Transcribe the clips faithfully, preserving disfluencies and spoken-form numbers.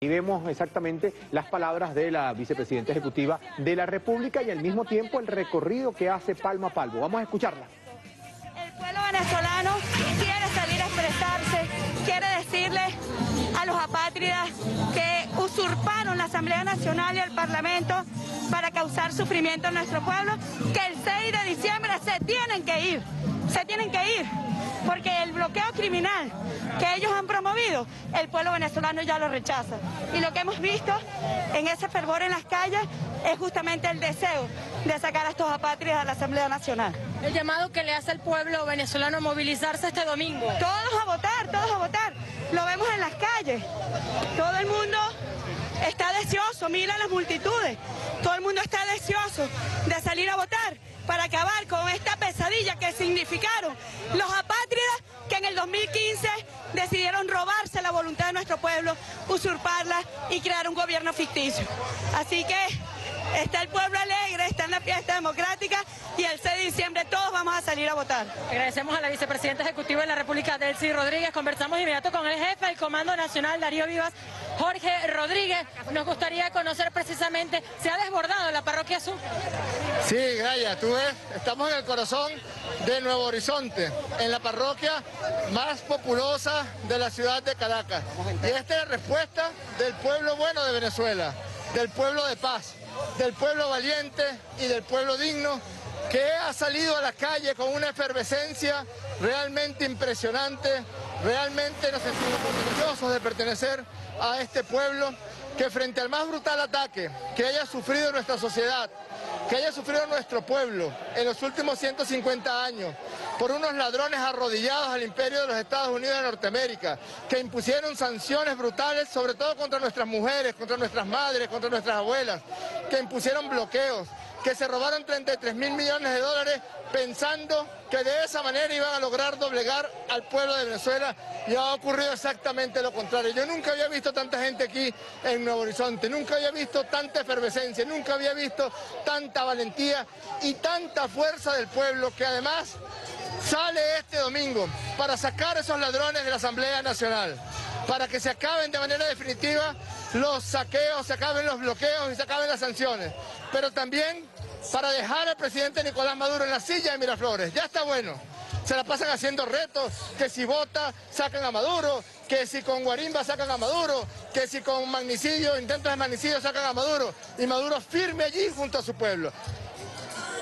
Y vemos exactamente las palabras de la vicepresidenta ejecutiva de la República y al mismo tiempo el recorrido que hace palmo a palmo. Vamos a escucharla. El pueblo venezolano quiere salir a expresarse, quiere decirle a los apátridas que usurparon la Asamblea Nacional y el Parlamento para causar sufrimiento a nuestro pueblo, que el seis de diciembre se tienen que ir, se tienen que ir. Porque el bloqueo criminal que ellos han promovido, el pueblo venezolano ya lo rechaza. Y lo que hemos visto en ese fervor en las calles es justamente el deseo de sacar a estos apátridas a la Asamblea Nacional. El llamado que le hace al pueblo venezolano a movilizarse este domingo. Todos a votar, todos a votar. Lo vemos en las calles. Todo el mundo está deseoso, mira las multitudes. Todo el mundo está deseoso de salir a votar para acabar con esta pesadilla que significaron los apátridas que en el dos mil quince decidieron robarse la voluntad de nuestro pueblo, usurparla y crear un gobierno ficticio. Así que está el pueblo alegre, está en la fiesta democrática y el seis de diciembre todos vamos a salir a votar. Agradecemos a la vicepresidenta ejecutiva de la República, Delcy Rodríguez. Conversamos de inmediato con el jefe del Comando Nacional, Darío Vivas, Jorge Rodríguez. Nos gustaría conocer precisamente, ¿se ha desbordado la parroquia azul? Sí, Gaya, tú ves, estamos en el corazón de Nuevo Horizonte, en la parroquia más populosa de la ciudad de Caracas. Y esta es la respuesta del pueblo bueno de Venezuela, del pueblo de paz, del pueblo valiente y del pueblo digno, que ha salido a la calle con una efervescencia realmente impresionante. Realmente nos sentimos orgullosos de pertenecer a este pueblo que, frente al más brutal ataque que haya sufrido nuestra sociedad, que haya sufrido nuestro pueblo en los últimos ciento cincuenta años, por unos ladrones arrodillados al imperio de los Estados Unidos de Norteamérica, que impusieron sanciones brutales, sobre todo contra nuestras mujeres, contra nuestras madres, contra nuestras abuelas, que impusieron bloqueos, que se robaron treinta y tres mil millones de dólares pensando que de esa manera iban a lograr doblegar al pueblo de Venezuela, y ha ocurrido exactamente lo contrario. Yo nunca había visto tanta gente aquí en Nuevo Horizonte, nunca había visto tanta efervescencia, nunca había visto tanta valentía y tanta fuerza del pueblo, que además sale este domingo para sacar a esos ladrones de la Asamblea Nacional, para que se acaben de manera definitiva los saqueos, se acaben los bloqueos y se acaben las sanciones. Pero también para dejar al presidente Nicolás Maduro en la silla de Miraflores. Ya está bueno. Se la pasan haciendo retos, que si vota sacan a Maduro, que si con guarimba sacan a Maduro, que si con magnicidio, intentos de magnicidio sacan a Maduro. Y Maduro firme allí junto a su pueblo.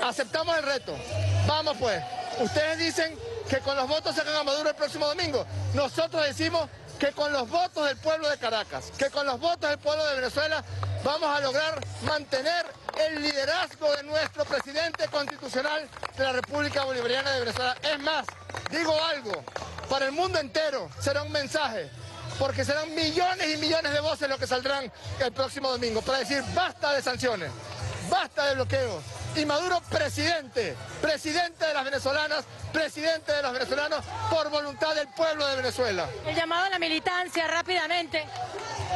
Aceptamos el reto. Vamos pues. Ustedes dicen que con los votos sacan a Maduro el próximo domingo. Nosotros decimos que con los votos del pueblo de Caracas, que con los votos del pueblo de Venezuela vamos a lograr mantener el liderazgo de nuestro presidente constitucional de la República Bolivariana de Venezuela. Es más, digo algo, para el mundo entero será un mensaje, porque serán millones y millones de voces los que saldrán el próximo domingo para decir basta de sanciones, basta de bloqueos. Y Maduro presidente, presidente de las venezolanas, presidente de los venezolanos, por voluntad del pueblo de Venezuela. El llamado a la militancia rápidamente.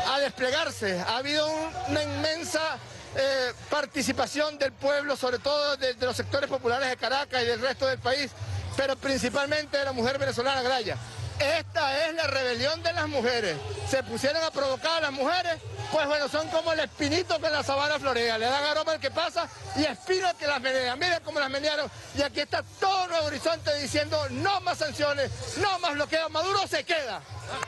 A desplegarse. Ha habido un, una inmensa eh, participación del pueblo, sobre todo de, de los sectores populares de Caracas y del resto del país, pero principalmente de la mujer venezolana, Graya. Esta es la rebelión de las mujeres. Se pusieron a provocar a las mujeres, pues bueno, son como el espinito que en la sabana florea. Le dan aroma al que pasa y espino al que las menea. Miren cómo las menearon. Y aquí está todo Nuevo Horizonte diciendo no más sanciones, no más bloqueos. Maduro se queda.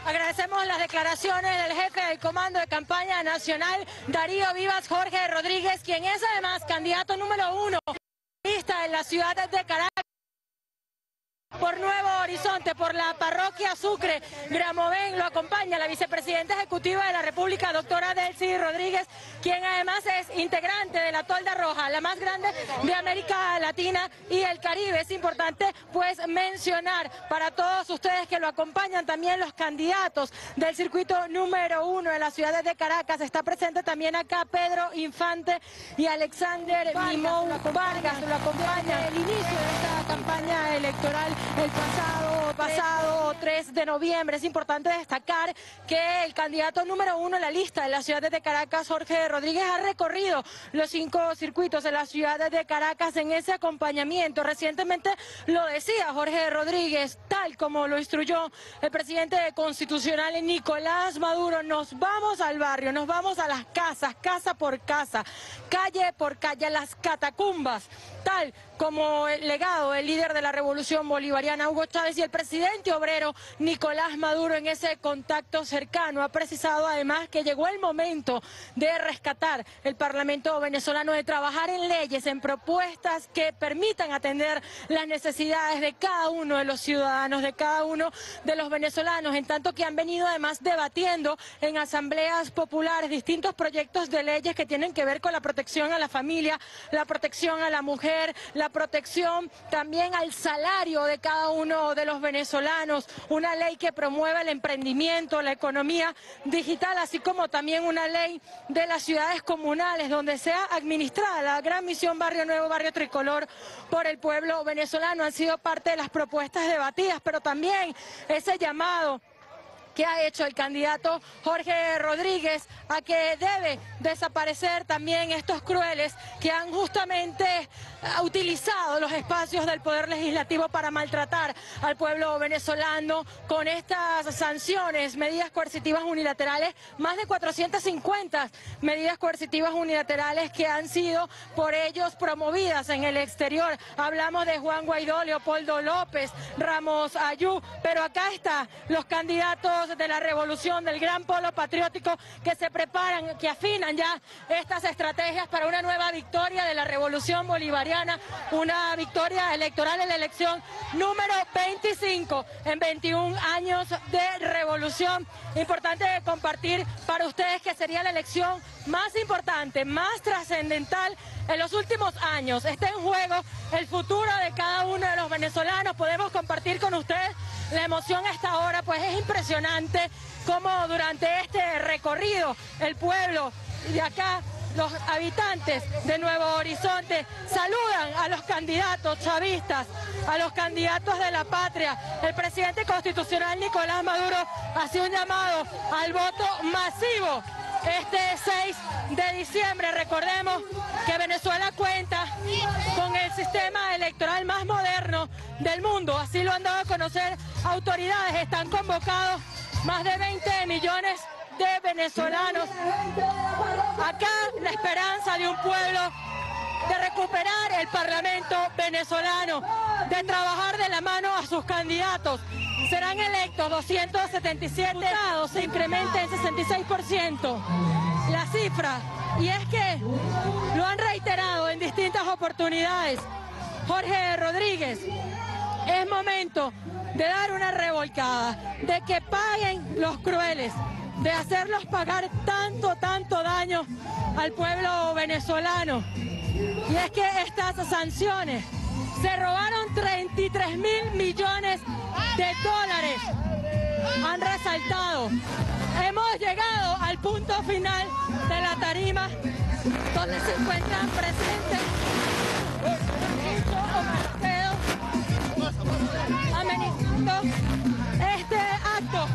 Agradecemos las declaraciones del jefe del Comando de Campaña Nacional, Darío Vivas, Jorge Rodríguez, quien es además candidato número uno en la ciudad de Caracas. Por Nuevo Horizonte, por la parroquia Sucre, Gramoven, lo acompaña la vicepresidenta ejecutiva de la República, doctora Delcy Rodríguez, quien además es integrante de la Tolda Roja, la más grande de América Latina y el Caribe. Es importante pues mencionar para todos ustedes que lo acompañan también los candidatos del circuito número uno de la ciudad de Caracas. Está presente también acá Pedro Infante y Alexander Mimó Vargas, lo acompañan el inicio de esta campaña electoral. el pasado, pasado tres de noviembre. Es importante destacar que el candidato número uno en la lista de la ciudad de Caracas, Jorge Rodríguez, ha recorrido los cinco circuitos de la ciudad de Caracas en ese acompañamiento. Recientemente lo decía Jorge Rodríguez, tal como lo instruyó el presidente constitucional Nicolás Maduro: nos vamos al barrio, nos vamos a las casas, casa por casa, calle por calle, a las catacumbas, tal como el legado del líder de la Revolución Bolivariana, Hugo Chávez, y el presidente obrero Nicolás Maduro. En ese contacto cercano ha precisado además que llegó el momento de rescatar el Parlamento venezolano, de trabajar en leyes, en propuestas que permitan atender las necesidades de cada uno de los ciudadanos, de cada uno de los venezolanos, en tanto que han venido además debatiendo en asambleas populares distintos proyectos de leyes que tienen que ver con la protección a la familia, la protección a la mujer, la protección también al salario de cada uno de los venezolanos, una ley que promueva el emprendimiento, la economía digital, así como también una ley de las ciudades comunales, donde sea administrada la gran misión Barrio Nuevo, Barrio Tricolor, por el pueblo venezolano. Han sido parte de las propuestas debatidas, pero también ese llamado que ha hecho el candidato Jorge Rodríguez a que debe desaparecer también estos crueles que han justamente utilizado los espacios del Poder Legislativo para maltratar al pueblo venezolano con estas sanciones, medidas coercitivas unilaterales, más de cuatrocientas cincuenta medidas coercitivas unilaterales que han sido por ellos promovidas en el exterior. Hablamos de Juan Guaidó, Leopoldo López, Ramos Allup, pero acá están los candidatos de la revolución, del gran polo patriótico, que se preparan, que afinan ya estas estrategias para una nueva victoria de la revolución bolivariana, una victoria electoral en la elección número veinticinco, en veintiún años de revolución. Importante compartir para ustedes que sería la elección más importante, más trascendental en los últimos años. Está en juego el futuro de cada uno de los venezolanos. Podemos compartir con ustedes la emoción a esta hora, pues es impresionante cómo durante este recorrido el pueblo de acá, los habitantes de Nuevo Horizonte, saludan a los candidatos chavistas, a los candidatos de la patria. El presidente constitucional Nicolás Maduro hace un llamado al voto masivo este seis de diciembre. Recordemos que Venezuela cuenta con el sistema electoral más moderno del mundo, así lo han dado a conocer autoridades. Están convocados más de veinte millones de venezolanos. Acá la esperanza de un pueblo, de recuperar el Parlamento venezolano, de trabajar de la mano a sus candidatos. Serán electos doscientos setenta y siete diputados, se incrementa en sesenta y seis por ciento la cifra. Y es que lo han reiterado en distintas oportunidades Jorge Rodríguez: es momento de dar una revolcada, de que paguen los crueles, de hacerlos pagar tanto, tanto daño al pueblo venezolano. Y es que estas sanciones se robaron treinta y tres mil millones de dólares, han resaltado. Hemos llegado al punto final de la tarima, donde se encuentran presentes este acto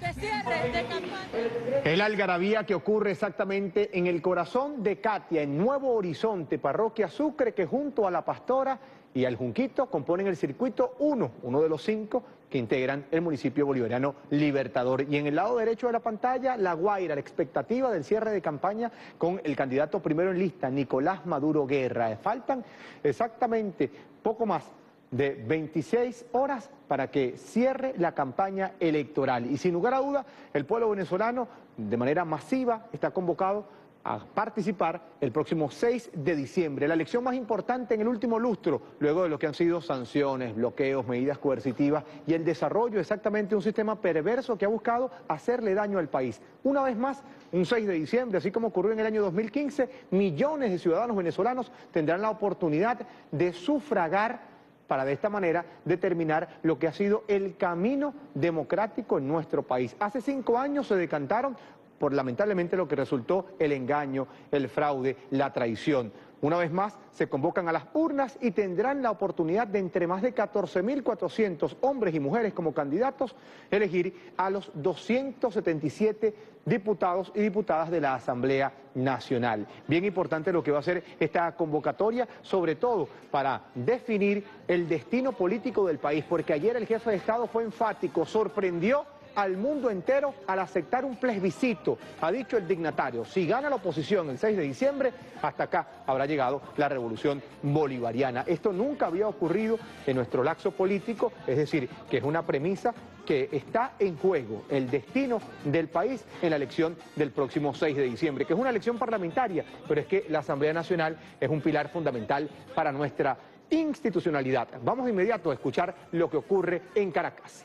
de cierre de campaña. El algarabía que ocurre exactamente en el corazón de Catia, en Nuevo Horizonte, Parroquia Sucre, que junto a La Pastora y al Junquito componen el circuito uno, uno de los cinco que integran el municipio bolivariano Libertador. Y en el lado derecho de la pantalla, La Guaira, la expectativa del cierre de campaña con el candidato primero en lista, Nicolás Maduro Guerra. Faltan exactamente poco más de veintiséis horas para que cierre la campaña electoral. Y sin lugar a duda, el pueblo venezolano de manera masiva está convocado a participar el próximo seis de diciembre. La elección más importante en el último lustro, luego de lo que han sido sanciones, bloqueos, medidas coercitivas y el desarrollo exactamente de un sistema perverso que ha buscado hacerle daño al país. Una vez más, un seis de diciembre, así como ocurrió en el año dos mil quince, millones de ciudadanos venezolanos tendrán la oportunidad de sufragar para de esta manera determinar lo que ha sido el camino democrático en nuestro país. Hace cinco años se decantaron por lamentablemente lo que resultó el engaño, el fraude, la traición. Una vez más, se convocan a las urnas y tendrán la oportunidad de, entre más de catorce mil cuatrocientos hombres y mujeres como candidatos, elegir a los doscientos setenta y siete diputados y diputadas de la Asamblea Nacional. Bien importante lo que va a ser esta convocatoria, sobre todo para definir el destino político del país, porque ayer el jefe de Estado fue enfático, sorprendió al mundo entero al aceptar un plebiscito. Ha dicho el dignatario, si gana la oposición el seis de diciembre, hasta acá habrá llegado la revolución bolivariana. Esto nunca había ocurrido en nuestro laxo político, es decir, que es una premisa que está en juego el destino del país en la elección del próximo seis de diciembre, que es una elección parlamentaria, pero es que la Asamblea Nacional es un pilar fundamental para nuestra institucionalidad. Vamos de inmediato a escuchar lo que ocurre en Caracas.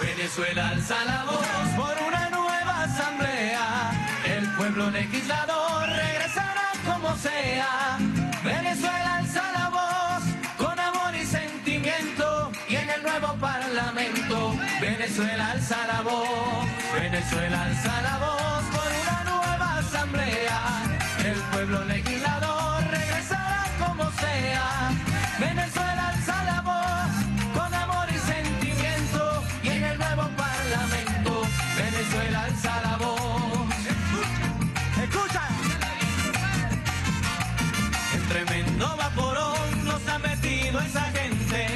Venezuela alza la voz por una nueva asamblea, el pueblo legislador regresará como sea. Venezuela alza la voz con amor y sentimiento y en el nuevo parlamento. Venezuela alza la voz, Venezuela alza la voz por una nueva asamblea, el pueblo legislador regresará como sea. Venezuela alza la voz con amor y sentimiento y en el nuevo parlamento. Venezuela alza la voz. Escucha. El tremendo vaporón nos ha metido esa gente,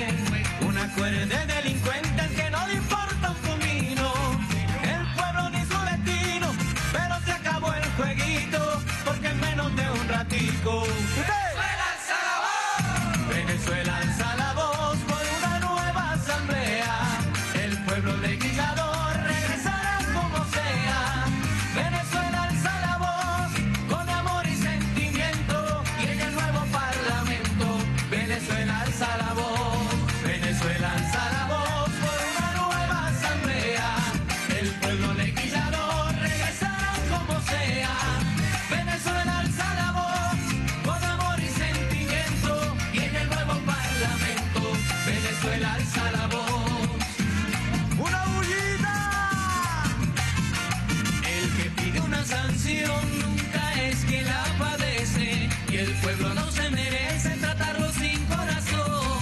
una cuerda de delincuentes que no le importa un comino, el pueblo ni su destino, pero se acabó el jueguito porque en menos de un ratico. Venezuela alza la voz por una nueva asamblea, el pueblo legislador regresará como sea. Venezuela alza la voz con amor y sentimiento y en el nuevo parlamento. Venezuela alza la voz, Venezuela alza la voz por una nueva asamblea, el pueblo legislador regresará como sea. Venezuela alza la voz con amor y sentimiento y en el nuevo parlamento. Venezuela alza la voz. ¡Una bullita! El que pide una sanción nunca es quien la padece y el pueblo no se merece tratarlo sin corazón.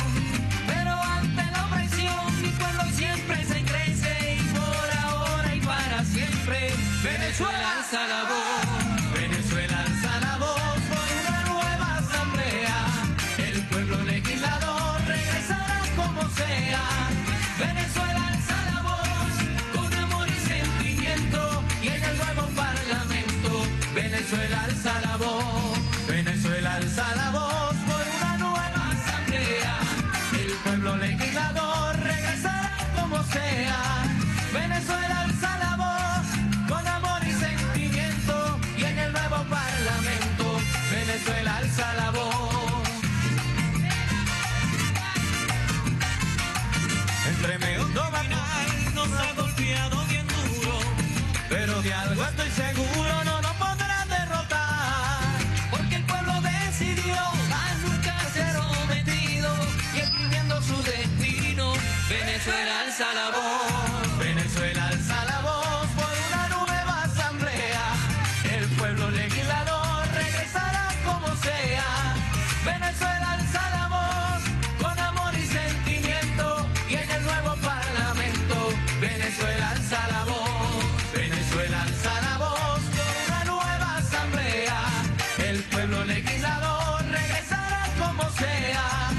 Pero ante la opresión mi pueblo siempre se crece y por ahora y para siempre. Venezuela alza la voz, Venezuela alza la voz por una nueva asamblea, el pueblo legislador regresará como sea. Venezuela alza la voz con amor y sentimiento y en el nuevo parlamento. Venezuela alza la voz, Venezuela alza la voz por una nueva asamblea, el pueblo legislador regresará como sea. Venezuela alza la voz con amor y sentimiento y en el nuevo parlamento. Venezuela alza la voz. El tremendo banal nos ha golpeado bien duro, pero de algo estoy seguro, no nos podrá derrotar, porque el pueblo decidió más nunca ser omitido y escribiendo su destino. Venezuela alza la voz, Venezuela alza la voz por una nueva asamblea, el pueblo legislador regresará como sea. Venezuela alza la voz con amor y sentimiento y en el nuevo parlamento. Venezuela alza la voz, Venezuela alza la voz por una nueva asamblea, el pueblo legislador regresará como sea.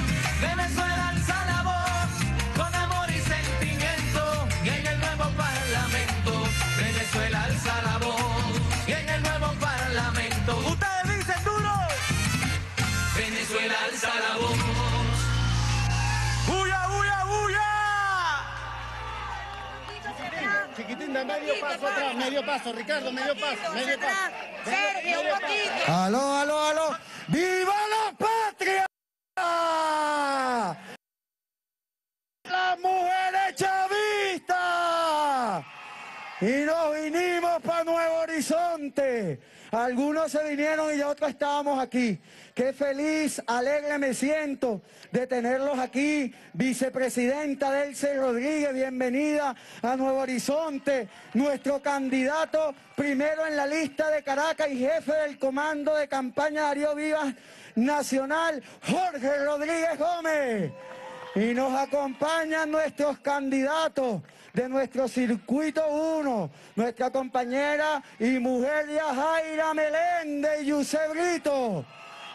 Venezuela alza la voz con amor y sentimiento y en el nuevo parlamento. Venezuela alza la voz y en el nuevo parlamento. Ustedes dicen duro. Venezuela alza la voz. ¡Huya, huya, huya! Chiquitín, da medio paso atrás, medio paso, Ricardo, medio paso, medio paso. Sergio, un poquito. Aló, aló, aló. ¡Viva la patria! ¡Las mujeres chavistas! Y nos vinimos para Nuevo Horizonte. Algunos se vinieron y ya otros estábamos aquí. Qué feliz, alegre me siento de tenerlos aquí. Vicepresidenta Delcy Rodríguez, bienvenida a Nuevo Horizonte. Nuestro candidato primero en la lista de Caracas y jefe del comando de campaña Darío Vivas Nacional, Jorge Rodríguez Gómez. Y nos acompañan nuestros candidatos de nuestro circuito uno, nuestra compañera y mujer Yajaira Meléndez y Yusef Brito.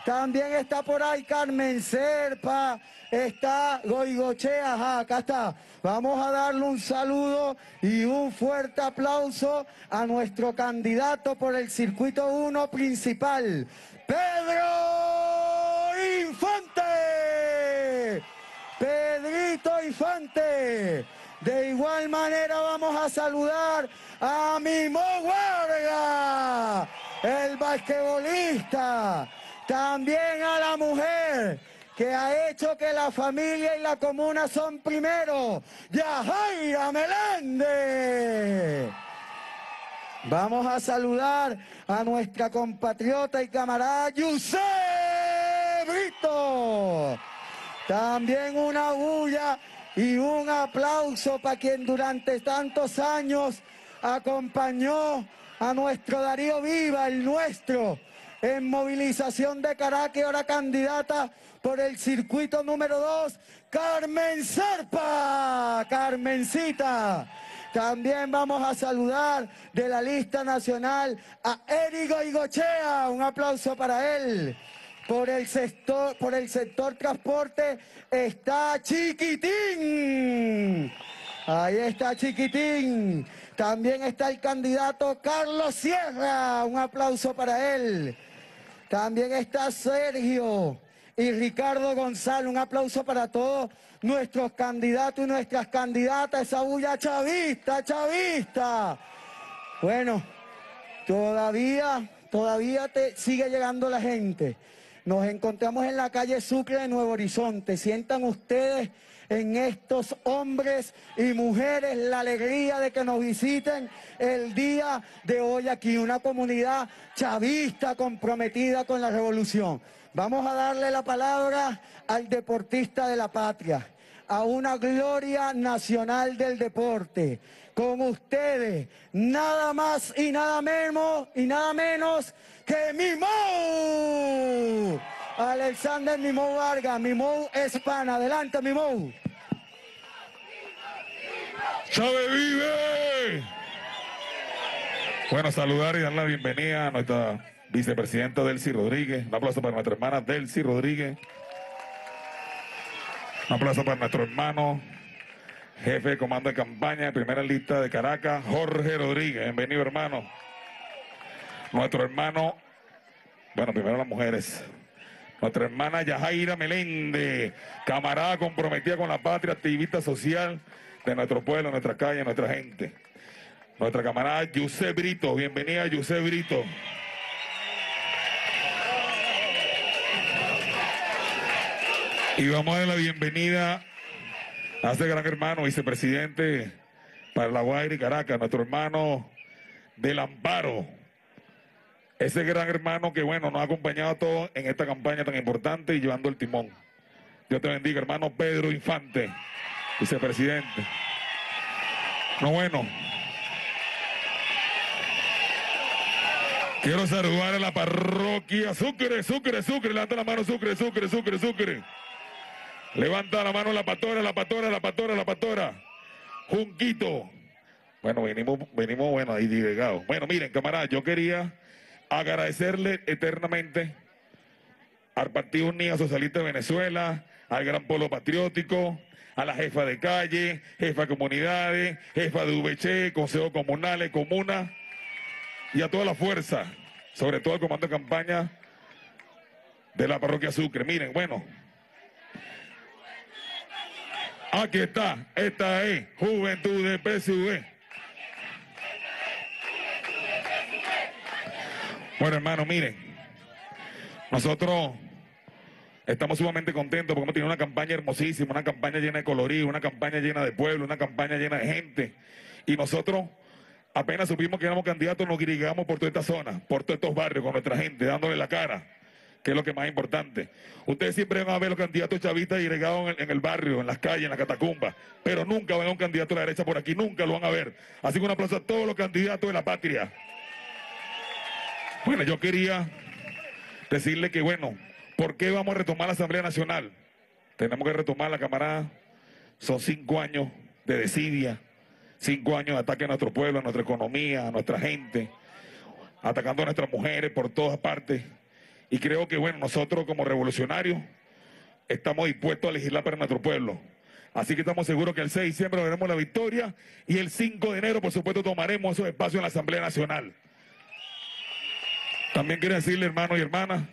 También está por ahí Carmen Zerpa, está Goicoechea, ajá, acá está. Vamos a darle un saludo y un fuerte aplauso a nuestro candidato por el circuito uno principal, Pedro Infante. Pedrito Infante. De igual manera vamos a saludar a Mimó Vargas, el basquetbolista. También a la mujer que ha hecho que la familia y la comuna son primero, Yajaira Meléndez. Vamos a saludar a nuestra compatriota y camarada Yusef Brito. También una bulla y un aplauso para quien durante tantos años acompañó a nuestro Darío Vivas, el nuestro, en movilización de Caracas, ahora candidata por el circuito número dos, Carmen Zerpa, Carmencita. También vamos a saludar de la lista nacional a Erick Goicoechea, un aplauso para él. Por el sector, por el sector transporte está Chiquitín. Ahí está Chiquitín. También está el candidato Carlos Sierra. Un aplauso para él. También está Sergio y Ricardo González. Un aplauso para todos nuestros candidatos y nuestras candidatas. Esa bulla chavista, chavista. Bueno, todavía, todavía te sigue llegando la gente. Nos encontramos en la calle Sucre de Nuevo Horizonte. Sientan ustedes en estos hombres y mujeres la alegría de que nos visiten el día de hoy aquí. Una comunidad chavista comprometida con la revolución. Vamos a darle la palabra al deportista de la patria, a una gloria nacional del deporte. Con ustedes, nada más y nada menos, y nada menos que Mimó. Alexander Mimó Vargas, Mimó España. Adelante, Mimó. ¡Chávez vive! Bueno, saludar y dar la bienvenida a nuestra vicepresidenta Delcy Rodríguez. Un aplauso para nuestra hermana Delcy Rodríguez. Un aplauso para nuestro hermano, jefe de comando de campaña, primera lista de Caracas, Jorge Rodríguez. Bienvenido, hermano. Nuestro hermano, bueno, primero las mujeres. Nuestra hermana Yajaira Meléndez, camarada comprometida con la patria, activista social de nuestro pueblo, nuestra calle, nuestra gente. Nuestra camarada Yusef Brito. Bienvenida, Yusef Brito. Y vamos a dar la bienvenida a este gran hermano, vicepresidente para La Guaira y Caracas, nuestro hermano del Amparo. Ese gran hermano que, bueno, nos ha acompañado a todos en esta campaña tan importante y llevando el timón. Dios te bendiga, hermano Pedro Infante, vicepresidente. No, bueno. Quiero saludar a la parroquia Sucre, Sucre, Sucre. Levanta la mano, Sucre, Sucre, Sucre, Sucre. Levanta la mano la patora, la patora, la patora, la patora. Junquito. Bueno, venimos, venimos, bueno, ahí divagados. Bueno, miren, camaradas, yo quería agradecerle eternamente al Partido Unido Socialista de Venezuela, al Gran Polo Patriótico, a la jefa de calle, jefa de comunidades, jefa de U V C, consejos comunales, comunas, y a toda la fuerza, sobre todo al comando de campaña de la parroquia Sucre. Miren, bueno, aquí está, esta es Juventud de P S U V. Bueno, hermano, miren, nosotros estamos sumamente contentos porque hemos tenido una campaña hermosísima, una campaña llena de colorido, una campaña llena de pueblo, una campaña llena de gente. Y nosotros Apenas supimos que éramos candidatos, nos dirigamos por toda esta zona, por todos estos barrios, con nuestra gente, dándole la cara, que es lo que más es importante. Ustedes siempre van a ver los candidatos chavistas llegados en, en el barrio, en las calles, en las catacumbas, pero nunca van a ver un candidato de la derecha por aquí, nunca lo van a ver. Así que un aplauso a todos los candidatos de la patria. Bueno, yo quería decirle que, bueno, ¿por qué vamos a retomar la Asamblea Nacional? Tenemos que retomar la camarada. Son cinco años de desidia, cinco años de ataque a nuestro pueblo, a nuestra economía, a nuestra gente, atacando a nuestras mujeres por todas partes. Y creo que, bueno, nosotros como revolucionarios estamos dispuestos a legislar para nuestro pueblo. Así que estamos seguros que el seis de diciembre veremos la victoria y el cinco de enero, por supuesto, tomaremos esos espacios en la Asamblea Nacional. También quiero decirle, hermanos y hermanas,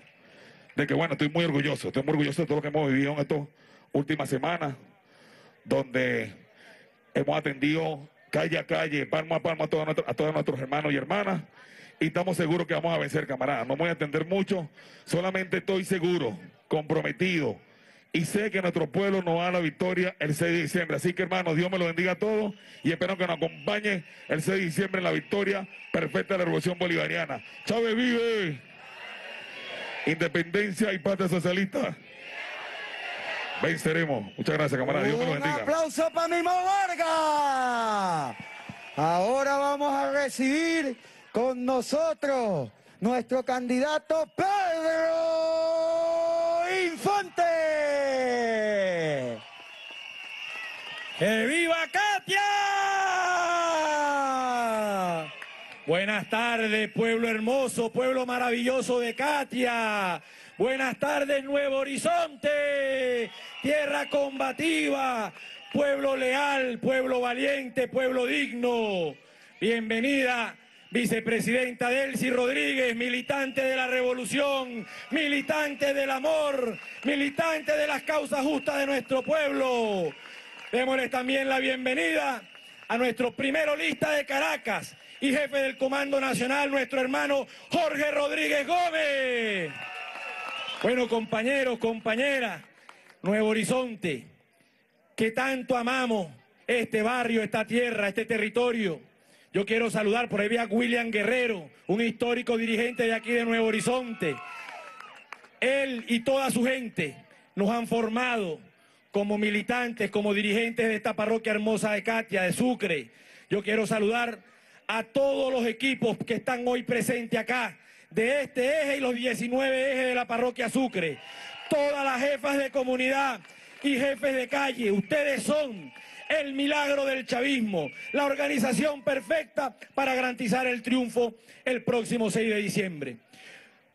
de que, bueno, estoy muy orgulloso, estoy muy orgulloso de todo lo que hemos vivido en estas últimas semanas, donde hemos atendido calle a calle, palmo a palmo a todos, nuestro, a todos nuestros hermanos y hermanas, y estamos seguros que vamos a vencer, camaradas. No voy a atender mucho, solamente estoy seguro, comprometido, y sé que nuestro pueblo nos da la victoria el seis de diciembre. Así que, hermanos, Dios me lo bendiga a todos y espero que nos acompañe el seis de diciembre en la victoria perfecta de la Revolución Bolivariana. ¡Chávez vive! Independencia y patria socialista. Venceremos. Muchas gracias, camarada. Dios me lo bendiga. Un aplauso para Mimó Vargas. Ahora vamos a recibir con nosotros nuestro candidato Pedro Infante. ¡Que viva Catia! Buenas tardes, pueblo hermoso, pueblo maravilloso de Catia. Buenas tardes, Nuevo Horizonte, tierra combativa, pueblo leal, pueblo valiente, pueblo digno. Bienvenida, vicepresidenta Delcy Rodríguez, militante de la revolución, militante del amor, militante de las causas justas de nuestro pueblo. Démosles también la bienvenida a nuestro primero lista de Caracas y jefe del Comando Nacional, nuestro hermano Jorge Rodríguez Gómez. Bueno, compañeros, compañeras, Nuevo Horizonte, que tanto amamos este barrio, esta tierra, este territorio. Yo quiero saludar, por ahí vi a William Guerrero, un histórico dirigente de aquí de Nuevo Horizonte. Él y toda su gente nos han formado como militantes, como dirigentes de esta parroquia hermosa de Catia, de Sucre. Yo quiero saludar a todos los equipos que están hoy presentes acá, de este eje y los diecinueve ejes de la parroquia Sucre, todas las jefas de comunidad y jefes de calle. Ustedes son el milagro del chavismo, la organización perfecta para garantizar el triunfo el próximo seis de diciembre.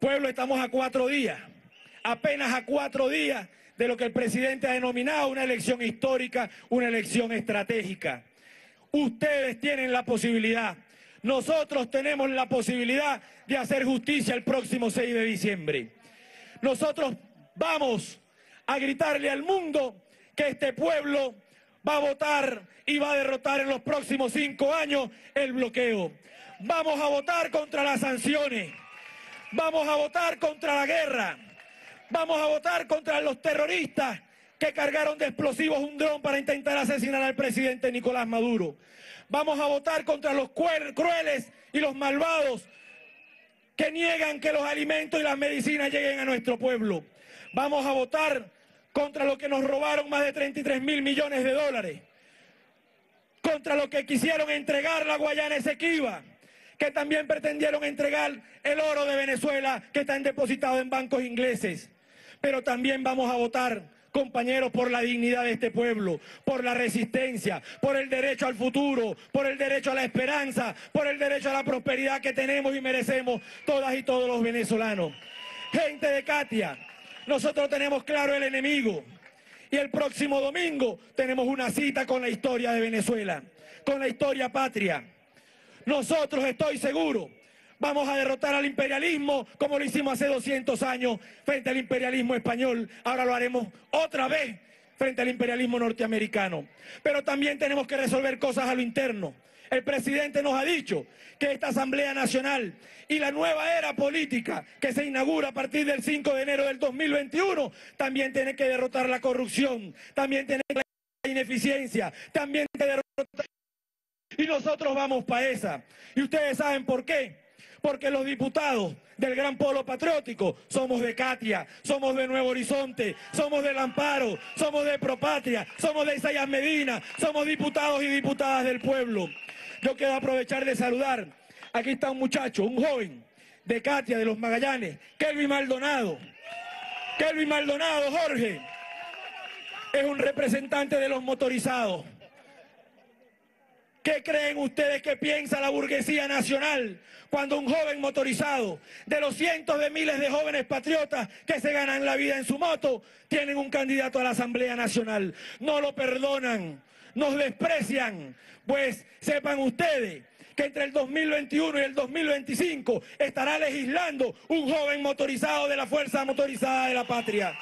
Pueblo, estamos a cuatro días, apenas a cuatro días de lo que el presidente ha denominado una elección histórica, una elección estratégica. Ustedes tienen la posibilidad. Nosotros tenemos la posibilidad de hacer justicia el próximo seis de diciembre. Nosotros vamos a gritarle al mundo que este pueblo va a votar y va a derrotar en los próximos cinco años el bloqueo. Vamos a votar contra las sanciones, vamos a votar contra la guerra, vamos a votar contra los terroristas que cargaron de explosivos un dron para intentar asesinar al presidente Nicolás Maduro. Vamos a votar contra los crueles y los malvados que niegan que los alimentos y las medicinas lleguen a nuestro pueblo. Vamos a votar contra los que nos robaron más de treinta y tres mil millones de dólares. Contra los que quisieron entregar la Guayana Esequiba, que también pretendieron entregar el oro de Venezuela que está depositado en bancos ingleses. Pero también vamos a votar, compañeros, por la dignidad de este pueblo, por la resistencia, por el derecho al futuro, por el derecho a la esperanza, por el derecho a la prosperidad que tenemos y merecemos todas y todos los venezolanos. Gente de Catia, nosotros tenemos claro el enemigo y el próximo domingo tenemos una cita con la historia de Venezuela, con la historia patria. Nosotros, estoy seguro, vamos a derrotar al imperialismo como lo hicimos hace doscientos años frente al imperialismo español. Ahora lo haremos otra vez frente al imperialismo norteamericano. Pero también tenemos que resolver cosas a lo interno. El presidente nos ha dicho que esta Asamblea Nacional y la nueva era política que se inaugura a partir del cinco de enero del dos mil veintiuno también tiene que derrotar la corrupción, también tiene que derrotar la ineficiencia, también tiene que derrotar y nosotros vamos para esa. Y ustedes saben por qué. Porque los diputados del Gran Polo Patriótico somos de Catia, somos de Nuevo Horizonte, somos del Amparo, somos de Propatria, somos de Isaías Medina, somos diputados y diputadas del pueblo. Yo quiero aprovechar de saludar, aquí está un muchacho, un joven de Catia, de los Magallanes, Kelvin Maldonado. Kelvin Maldonado, Jorge, es un representante de los motorizados. ¿Qué creen ustedes que piensa la burguesía nacional cuando un joven motorizado, de los cientos de miles de jóvenes patriotas que se ganan la vida en su moto, tienen un candidato a la Asamblea Nacional? No lo perdonan, nos desprecian. Pues sepan ustedes que entre el dos mil veintiuno y el dos mil veinticinco estará legislando un joven motorizado de la Fuerza Motorizada de la Patria.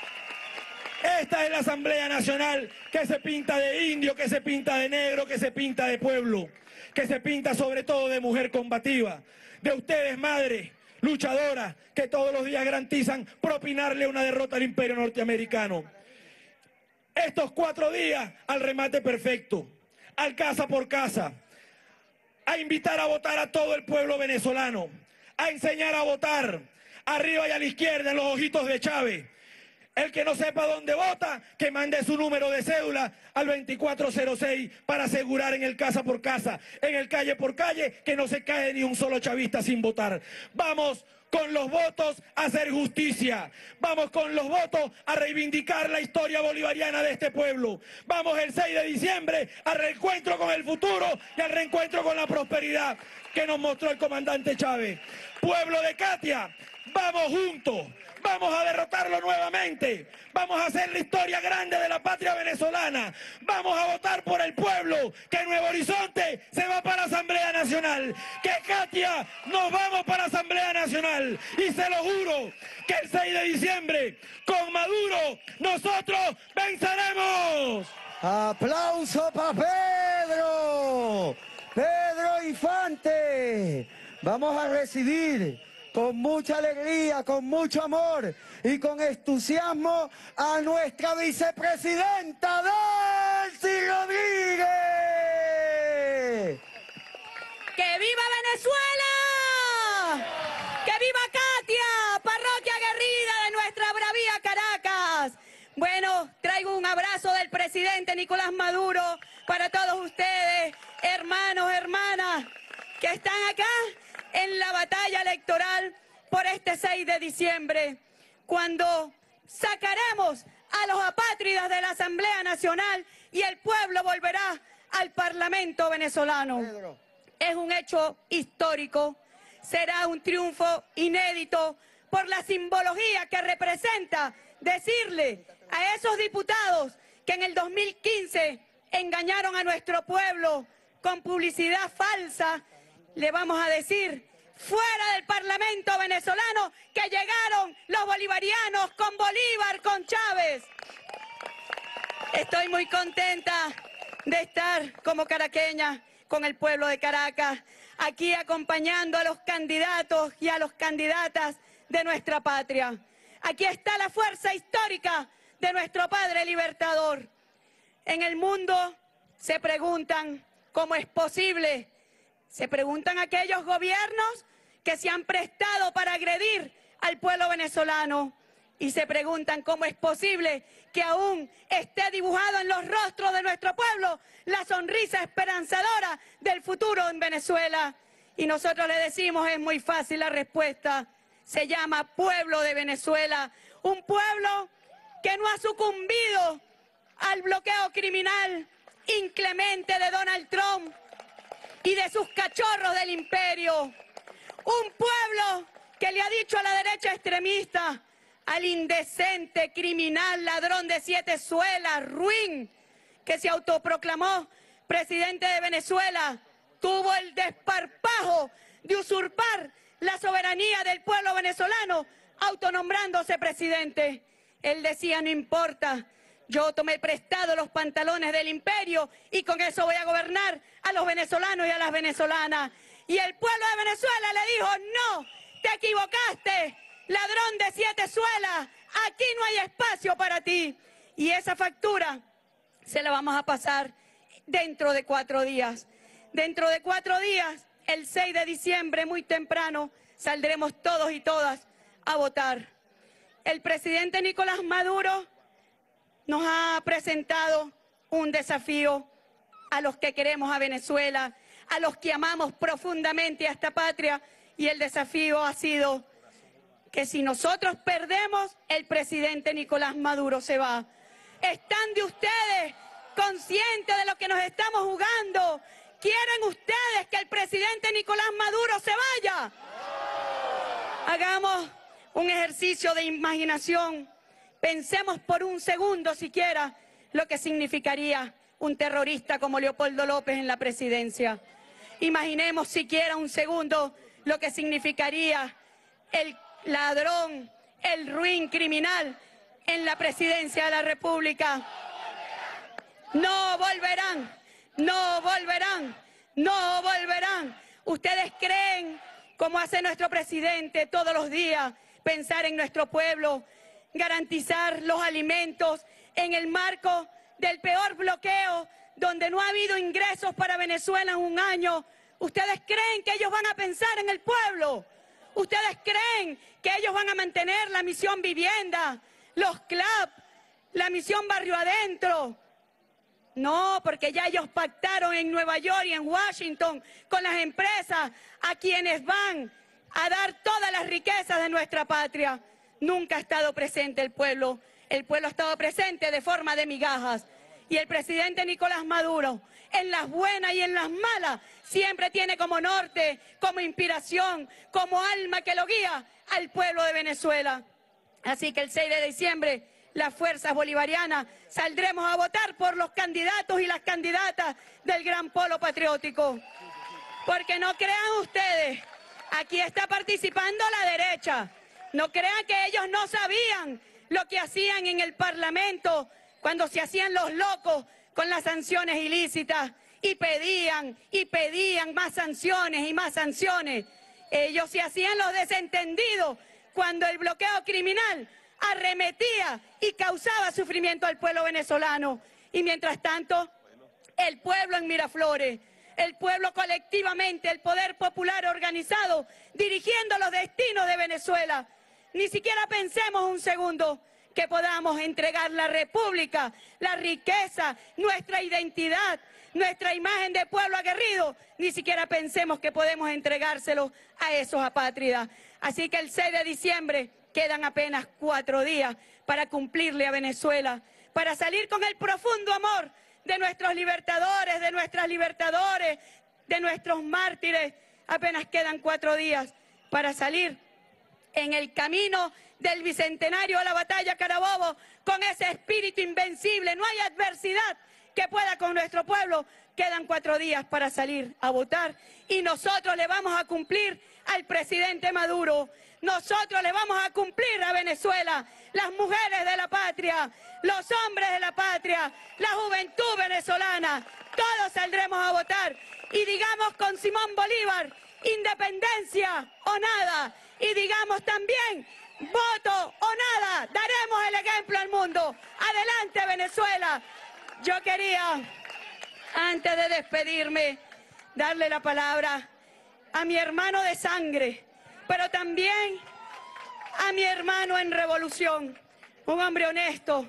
Esta es la Asamblea Nacional que se pinta de indio, que se pinta de negro, que se pinta de pueblo, que se pinta sobre todo de mujer combativa, de ustedes madres luchadoras que todos los días garantizan propinarle una derrota al imperio norteamericano. Estos cuatro días al remate perfecto, al casa por casa, a invitar a votar a todo el pueblo venezolano, a enseñar a votar arriba y a la izquierda en los ojitos de Chávez. El que no sepa dónde vota, que mande su número de cédula al veinticuatro cero seis para asegurar en el casa por casa, en el calle por calle, que no se cae ni un solo chavista sin votar. Vamos con los votos a hacer justicia. Vamos con los votos a reivindicar la historia bolivariana de este pueblo. Vamos el seis de diciembre al reencuentro con el futuro y al reencuentro con la prosperidad que nos mostró el comandante Chávez. Pueblo de Catia, vamos juntos. Vamos a derrotarlo nuevamente, vamos a hacer la historia grande de la patria venezolana, vamos a votar por el pueblo, que Nuevo Horizonte se va para la Asamblea Nacional, que Catia nos vamos para la Asamblea Nacional, y se lo juro que el seis de diciembre, con Maduro, nosotros venceremos. ¡Aplauso para Pedro! ¡Pedro Infante! Vamos a recibir con mucha alegría, con mucho amor y con entusiasmo a nuestra vicepresidenta Delcy Rodríguez. ¡Que viva Venezuela! ¡Que viva Catia, parroquia guerrida de nuestra bravía Caracas! Bueno, traigo un abrazo del presidente Nicolás Maduro para todos ustedes, hermanos, hermanas, que están acá en la batalla electoral por este seis de diciembre, cuando sacaremos a los apátridas de la Asamblea Nacional y el pueblo volverá al Parlamento venezolano. Pedro. Es un hecho histórico, será un triunfo inédito por la simbología que representa decirle a esos diputados que en el dos mil quince engañaron a nuestro pueblo con publicidad falsa. Le vamos a decir, fuera del Parlamento venezolano, que llegaron los bolivarianos con Bolívar, con Chávez. Estoy muy contenta de estar como caraqueña con el pueblo de Caracas, aquí acompañando a los candidatos y a las candidatas de nuestra patria. Aquí está la fuerza histórica de nuestro padre libertador. En el mundo se preguntan cómo es posible. Se preguntan aquellos gobiernos que se han prestado para agredir al pueblo venezolano y se preguntan cómo es posible que aún esté dibujado en los rostros de nuestro pueblo la sonrisa esperanzadora del futuro en Venezuela. Y nosotros le decimos, es muy fácil la respuesta, se llama pueblo de Venezuela, un pueblo que no ha sucumbido al bloqueo criminal inclemente de Donald Trump y de sus cachorros del imperio. Un pueblo que le ha dicho a la derecha extremista, al indecente, criminal, ladrón de siete suelas, ruin, que se autoproclamó presidente de Venezuela, tuvo el desparpajo de usurpar la soberanía del pueblo venezolano, autonombrándose presidente. Él decía, no importa, yo tomé prestado los pantalones del imperio y con eso voy a gobernar a los venezolanos y a las venezolanas. Y el pueblo de Venezuela le dijo, no, te equivocaste, ladrón de siete suelas, aquí no hay espacio para ti. Y esa factura se la vamos a pasar dentro de cuatro días. Dentro de cuatro días, el seis de diciembre, muy temprano, saldremos todos y todas a votar. El presidente Nicolás Maduro nos ha presentado un desafío a los que queremos a Venezuela, a los que amamos profundamente a esta patria, y el desafío ha sido que si nosotros perdemos, el presidente Nicolás Maduro se va. ¿Están de ustedes conscientes de lo que nos estamos jugando? ¿Quieren ustedes que el presidente Nicolás Maduro se vaya? Hagamos un ejercicio de imaginación. Pensemos por un segundo siquiera lo que significaría un terrorista como Leopoldo López en la presidencia. Imaginemos siquiera un segundo lo que significaría el ladrón, el ruin criminal en la presidencia de la República. No volverán, no volverán, no volverán. Ustedes creen, como hace nuestro presidente todos los días, pensar en nuestro pueblo, garantizar los alimentos en el marco del peor bloqueo, donde no ha habido ingresos para Venezuela en un año. ¿Ustedes creen que ellos van a pensar en el pueblo? ¿Ustedes creen que ellos van a mantener la misión vivienda, los C L A P, la misión barrio adentro? No, porque ya ellos pactaron en Nueva York y en Washington con las empresas a quienes van a dar todas las riquezas de nuestra patria. Nunca ha estado presente el pueblo. El pueblo ha estado presente de forma de migajas. Y el presidente Nicolás Maduro, en las buenas y en las malas, siempre tiene como norte, como inspiración, como alma que lo guía al pueblo de Venezuela. Así que el seis de diciembre, las fuerzas bolivarianas saldremos a votar por los candidatos y las candidatas del Gran Polo Patriótico. Porque no crean ustedes, aquí está participando la derecha. No crean que ellos no sabían lo que hacían en el Parlamento cuando se hacían los locos con las sanciones ilícitas y pedían y pedían más sanciones y más sanciones. Ellos se hacían los desentendidos cuando el bloqueo criminal arremetía y causaba sufrimiento al pueblo venezolano. Y mientras tanto, el pueblo en Miraflores, el pueblo colectivamente, el poder popular organizado, dirigiendo los destinos de Venezuela. Ni siquiera pensemos un segundo que podamos entregar la república, la riqueza, nuestra identidad, nuestra imagen de pueblo aguerrido. Ni siquiera pensemos que podemos entregárselo a esos apátridas. Así que el seis de diciembre quedan apenas cuatro días para cumplirle a Venezuela, para salir con el profundo amor de nuestros libertadores, de nuestras libertadores, de nuestros mártires. Apenas quedan cuatro días para salir en el camino del Bicentenario a la Batalla Carabobo, con ese espíritu invencible. No hay adversidad que pueda con nuestro pueblo. Quedan cuatro días para salir a votar y nosotros le vamos a cumplir al presidente Maduro. Nosotros le vamos a cumplir a Venezuela, las mujeres de la patria, los hombres de la patria, la juventud venezolana. Todos saldremos a votar y digamos con Simón Bolívar, independencia o nada. Y digamos también, voto o nada, daremos el ejemplo al mundo. Adelante, Venezuela. Yo quería, antes de despedirme, darle la palabra a mi hermano de sangre, pero también a mi hermano en revolución, un hombre honesto,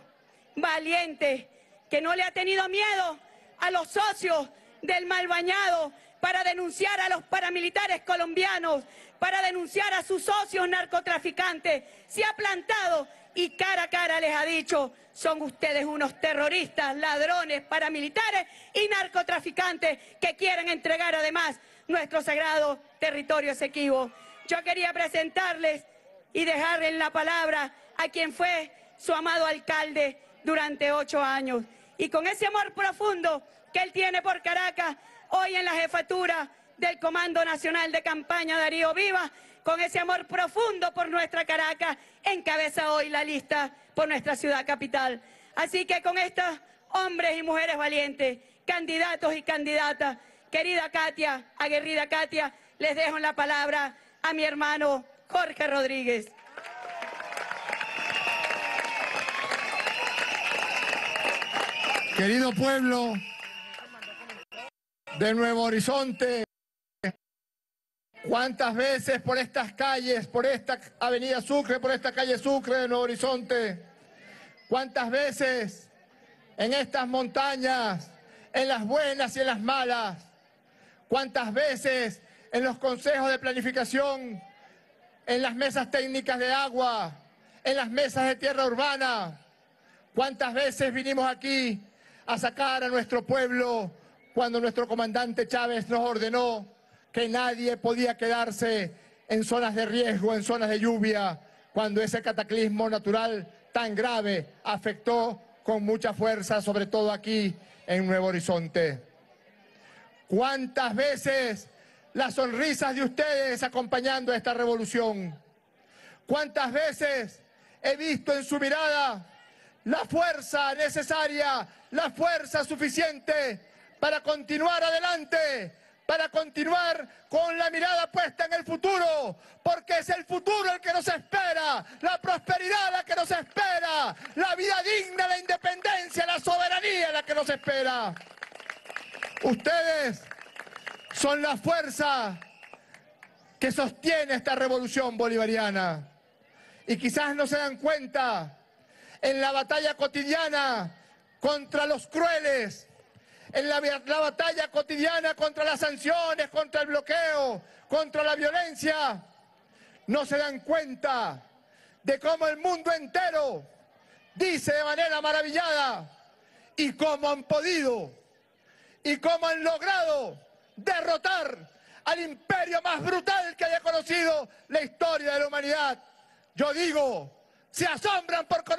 valiente, que no le ha tenido miedo a los socios del mal bañado para denunciar a los paramilitares colombianos, para denunciar a sus socios narcotraficantes. Se ha plantado y cara a cara les ha dicho: son ustedes unos terroristas, ladrones, paramilitares y narcotraficantes que quieren entregar además nuestro sagrado territorio Esequibo. Yo quería presentarles y dejarles la palabra a quien fue su amado alcalde durante ocho años. Y con ese amor profundo que él tiene por Caracas, hoy en la jefatura del Comando Nacional de Campaña, Darío Vivas, con ese amor profundo por nuestra Caracas, encabeza hoy la lista por nuestra ciudad capital. Así que con estos hombres y mujeres valientes, candidatos y candidatas, querida Katia, aguerrida Katia, les dejo la palabra a mi hermano Jorge Rodríguez. Querido pueblo, de Nuevo Horizonte. ¿Cuántas veces por estas calles, por esta avenida Sucre, por esta calle Sucre de Nuevo Horizonte? ¿Cuántas veces en estas montañas, en las buenas y en las malas? ¿Cuántas veces en los consejos de planificación, en las mesas técnicas de agua, en las mesas de tierra urbana? ¿Cuántas veces vinimos aquí a sacar a nuestro pueblo cuando nuestro comandante Chávez nos ordenó que nadie podía quedarse en zonas de riesgo, en zonas de lluvia, cuando ese cataclismo natural tan grave afectó con mucha fuerza, sobre todo aquí en Nuevo Horizonte? ¿Cuántas veces las sonrisas de ustedes acompañando esta revolución? ¿Cuántas veces he visto en su mirada la fuerza necesaria, la fuerza suficiente para continuar adelante, para continuar con la mirada puesta en el futuro, porque es el futuro el que nos espera, la prosperidad la que nos espera, la vida digna, la independencia, la soberanía la que nos espera? Ustedes son la fuerza que sostiene esta revolución bolivariana. Y quizás no se dan cuenta, en la batalla cotidiana contra los crueles, en la, la batalla cotidiana contra las sanciones, contra el bloqueo, contra la violencia, no se dan cuenta de cómo el mundo entero dice de manera maravillada y cómo han podido y cómo han logrado derrotar al imperio más brutal que haya conocido la historia de la humanidad. Yo digo, se asombran porque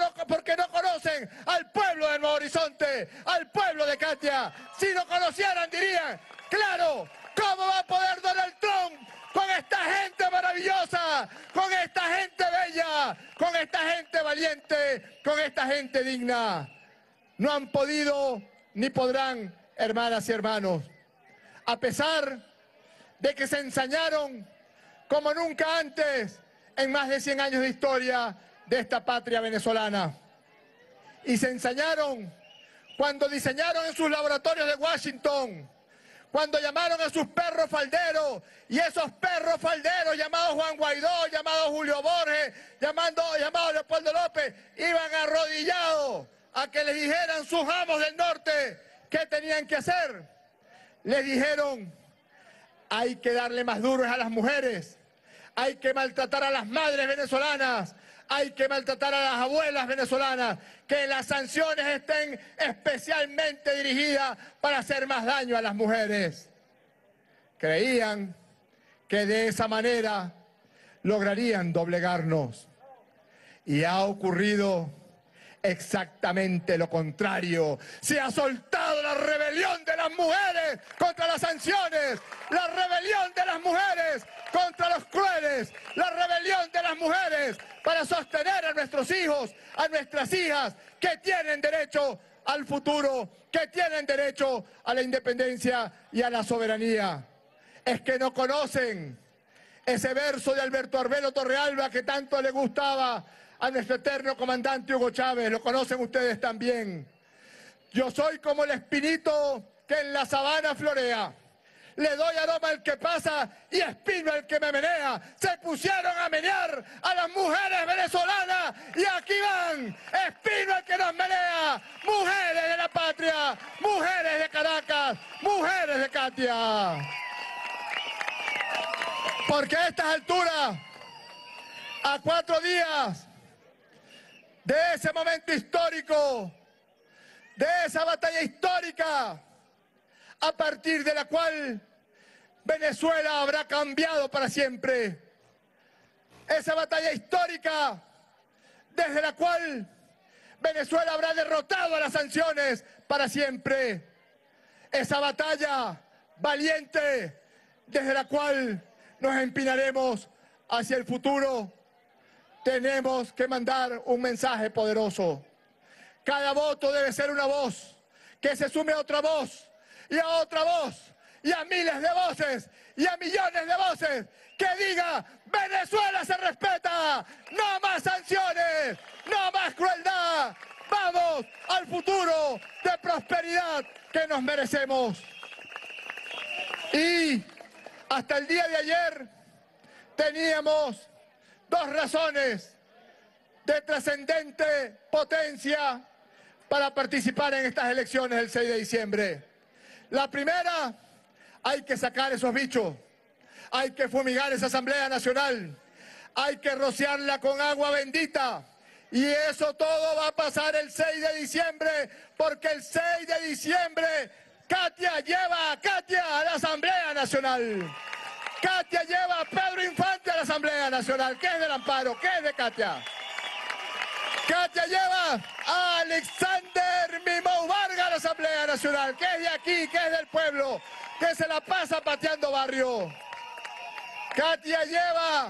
no conocen al pueblo de Nuevo Horizonte, al pueblo de Catia. Si lo conocieran dirían, claro, ¿cómo va a poder Donald Trump con esta gente maravillosa, con esta gente bella, con esta gente valiente, con esta gente digna? No han podido ni podrán, hermanas y hermanos, a pesar de que se ensañaron como nunca antes en más de cien años de historia de esta patria venezolana. Y se ensañaron cuando diseñaron en sus laboratorios de Washington, cuando llamaron a sus perros falderos, y esos perros falderos llamados Juan Guaidó, llamados Julio Borges, llamando, llamados Leopoldo López, iban arrodillados a que les dijeran sus amos del norte qué tenían que hacer. Les dijeron, hay que darle más duros a las mujeres, hay que maltratar a las madres venezolanas, hay que maltratar a las abuelas venezolanas, que las sanciones estén especialmente dirigidas para hacer más daño a las mujeres. Creían que de esa manera lograrían doblegarnos. Y ha ocurrido exactamente lo contrario. Se ha soltado la rebelión de las mujeres contra las sanciones, la rebelión de las mujeres contra los crueles, la rebelión de las mujeres para sostener a nuestros hijos, a nuestras hijas, que tienen derecho al futuro, que tienen derecho a la independencia y a la soberanía. Es que no conocen ese verso de Alberto Arvelo Torrealba que tanto le gustaba a nuestro eterno comandante Hugo Chávez, lo conocen ustedes también. Yo soy como el espinito que en la sabana florea, le doy aroma al que pasa y espino al que me menea. Se pusieron a menear a las mujeres venezolanas y aquí van, espino al que nos menea, mujeres de la patria, mujeres de Caracas, mujeres de Catia. Porque a estas alturas, a cuatro días de ese momento histórico, de esa batalla histórica, a partir de la cual Venezuela habrá cambiado para siempre. Esa batalla histórica desde la cual Venezuela habrá derrotado a las sanciones para siempre. Esa batalla valiente desde la cual nos empinaremos hacia el futuro. Tenemos que mandar un mensaje poderoso. Cada voto debe ser una voz, que se sume a otra voz, y a otra voz, y a miles de voces, y a millones de voces, que diga, Venezuela se respeta, no más sanciones, no más crueldad, vamos al futuro de prosperidad que nos merecemos. Y hasta el día de ayer teníamos dos razones de trascendente potencia para participar en estas elecciones el seis de diciembre. La primera, hay que sacar esos bichos, hay que fumigar esa Asamblea Nacional, hay que rociarla con agua bendita. Y eso todo va a pasar el seis de diciembre, porque el seis de diciembre Katia lleva a Katia a la Asamblea Nacional. Katia lleva a Pedro Infante a la Asamblea Nacional, que es del Amparo, que es de Katia. Katia lleva a Alexander Mimó Vargas a la Asamblea Nacional, que es de aquí, que es del pueblo, que se la pasa pateando barrio. Katia lleva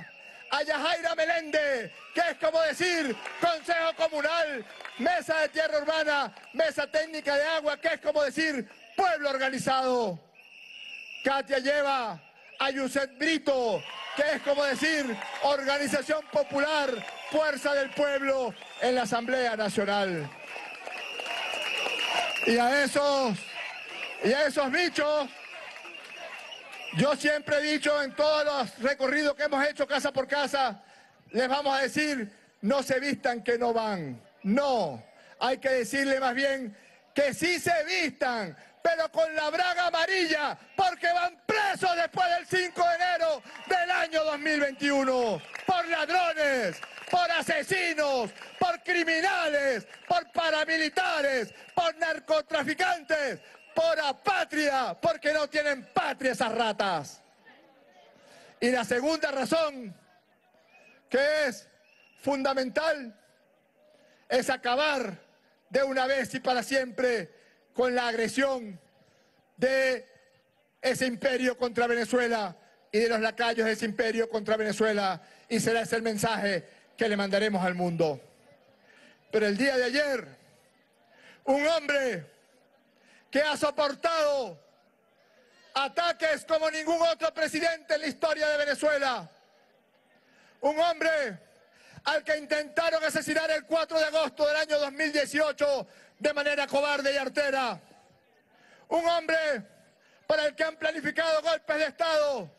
a Yajaira Meléndez, que es como decir Consejo Comunal, Mesa de Tierra Urbana, Mesa Técnica de Agua, que es como decir Pueblo Organizado. Katia lleva a Yusef Brito, que es como decir Organización Popular, Fuerza del Pueblo, en la Asamblea Nacional. Y a esos, y a esos bichos, yo siempre he dicho en todos los recorridos que hemos hecho casa por casa, les vamos a decir, no se vistan que no van. No, hay que decirle más bien que sí se vistan, pero con la braga amarilla, porque van presos después del cinco de enero del año dos mil veintiuno. Por ladrones, por asesinos, por criminales, por paramilitares, por narcotraficantes, por apatria, porque no tienen patria esas ratas. Y la segunda razón, que es fundamental, es acabar de una vez y para siempre con la agresión de ese imperio contra Venezuela y de los lacayos de ese imperio contra Venezuela, y será ese el mensaje que le mandaremos al mundo. Pero el día de ayer, un hombre que ha soportado ataques como ningún otro presidente en la historia de Venezuela, un hombre al que intentaron asesinar el cuatro de agosto del año dos mil dieciocho de manera cobarde y artera, un hombre para el que han planificado golpes de Estado,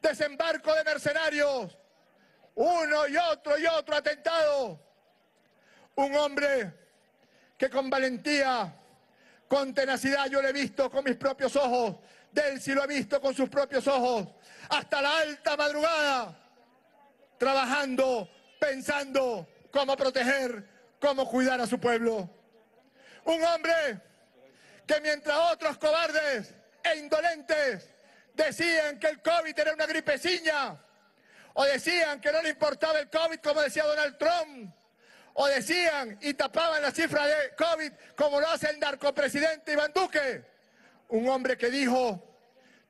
desembarco de mercenarios, uno y otro y otro atentado, un hombre que con valentía, con tenacidad, yo lo he visto con mis propios ojos, Delcy lo ha visto con sus propios ojos, hasta la alta madrugada, trabajando, pensando cómo proteger, cómo cuidar a su pueblo. Un hombre que mientras otros cobardes e indolentes decían que el COVID era una gripeciña, o decían que no le importaba el COVID como decía Donald Trump, o decían y tapaban la cifra de COVID como lo hace el narcopresidente Iván Duque. Un hombre que dijo,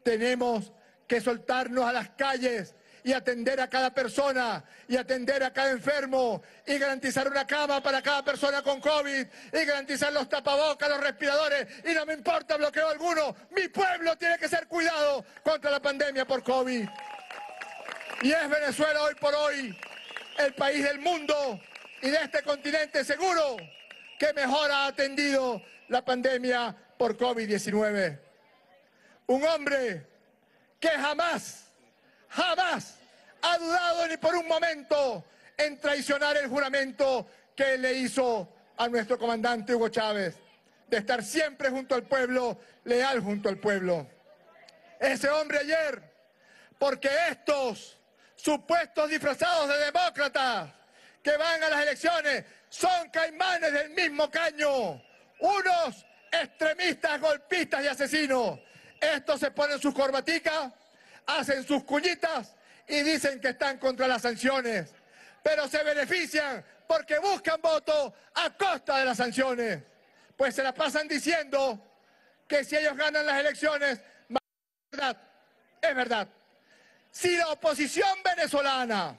tenemos que soltarnos a las calles y atender a cada persona, y atender a cada enfermo, y garantizar una cama para cada persona con COVID, y garantizar los tapabocas, los respiradores, y no me importa bloqueo alguno, mi pueblo tiene que ser cuidado contra la pandemia por COVID. Y es Venezuela hoy por hoy el país del mundo y de este continente seguro que mejor ha atendido la pandemia por COVID diecinueve. Un hombre que jamás, jamás ha dudado ni por un momento en traicionar el juramento que le hizo a nuestro comandante Hugo Chávez, de estar siempre junto al pueblo, leal junto al pueblo. Ese hombre ayer, porque estos supuestos disfrazados de demócratas que van a las elecciones son caimanes del mismo caño, unos extremistas, golpistas y asesinos. Estos se ponen sus corbaticas, hacen sus cuñitas y dicen que están contra las sanciones, pero se benefician porque buscan votos a costa de las sanciones, pues se la pasan diciendo que si ellos ganan las elecciones, es verdad, es verdad. Si la oposición venezolana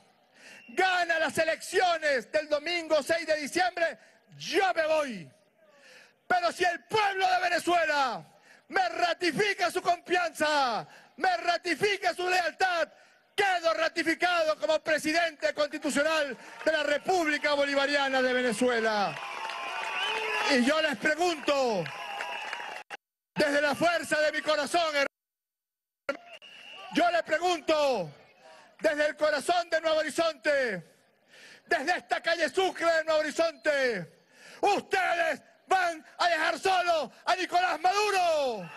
gana las elecciones del domingo seis de diciembre, yo me voy. Pero si el pueblo de Venezuela me ratifica su confianza, me ratifica su lealtad, quedo ratificado como presidente constitucional de la República Bolivariana de Venezuela. Y yo les pregunto, desde la fuerza de mi corazón, Yo le pregunto, desde el corazón de Nuevo Horizonte, desde esta calle Sucre de Nuevo Horizonte, ¿ustedes van a dejar solo a Nicolás Maduro?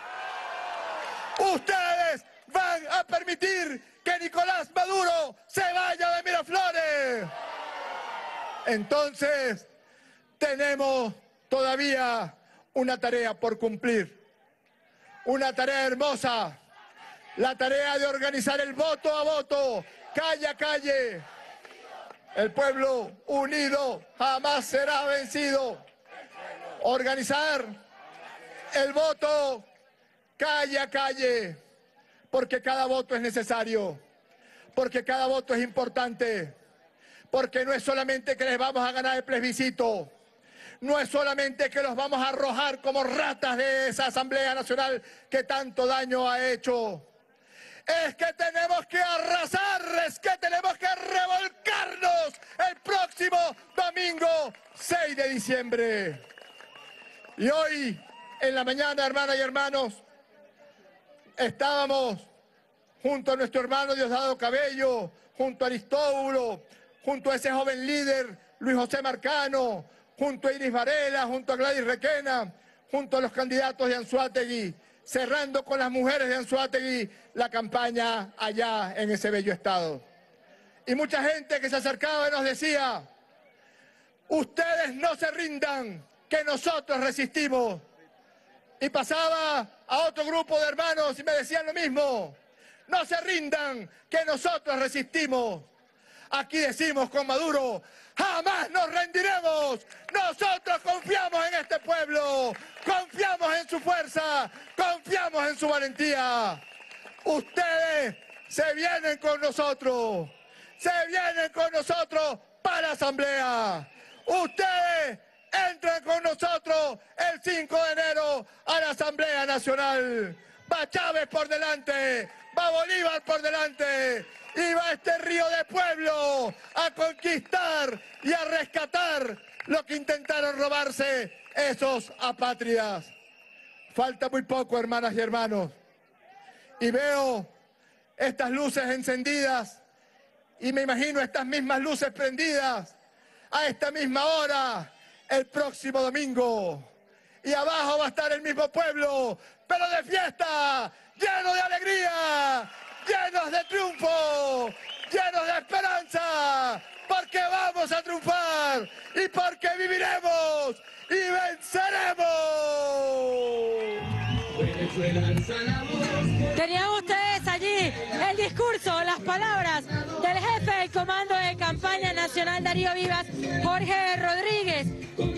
¿Ustedes van a permitir que Nicolás Maduro se vaya de Miraflores? Entonces, tenemos todavía una tarea por cumplir, una tarea hermosa, la tarea de organizar el voto a voto, calle a calle. El pueblo unido jamás será vencido. Organizar el voto calle a calle, porque cada voto es necesario, porque cada voto es importante, porque no es solamente que les vamos a ganar el plebiscito, no es solamente que los vamos a arrojar como ratas de esa Asamblea Nacional que tanto daño ha hecho. Es que tenemos que arrasar, es que tenemos que revolcarnos el próximo domingo seis de diciembre. Y hoy, en la mañana, hermanas y hermanos, estábamos junto a nuestro hermano Diosdado Cabello, junto a Aristóbulo, junto a ese joven líder Luis José Marcano, junto a Iris Varela, junto a Gladys Requena, junto a los candidatos de Anzoátegui, cerrando con las mujeres de Anzoátegui la campaña allá en ese bello estado. Y mucha gente que se acercaba y nos decía, ustedes no se rindan, que nosotros resistimos. Y pasaba a otro grupo de hermanos y me decían lo mismo, no se rindan, que nosotros resistimos. Aquí decimos con Maduro, jamás nos rendiremos, nosotros confiamos en este pueblo, confiamos en su fuerza, confiamos en su valentía. Ustedes se vienen con nosotros, se vienen con nosotros para la Asamblea. Ustedes entran con nosotros el cinco de enero a la Asamblea Nacional. Va Chávez por delante, va Bolívar por delante. Y va este río de pueblo a conquistar y a rescatar lo que intentaron robarse esos apátridas. Falta muy poco, hermanas y hermanos. Y veo estas luces encendidas y me imagino estas mismas luces prendidas a esta misma hora el próximo domingo. Y abajo va a estar el mismo pueblo, pero de fiesta, lleno de alegría, llenos de triunfo, llenos de esperanza, porque vamos a triunfar y porque viviremos y venceremos. Tenían ustedes allí el discurso, las palabras del jefe del Comando de Campaña Nacional Darío Vivas, Jorge Rodríguez,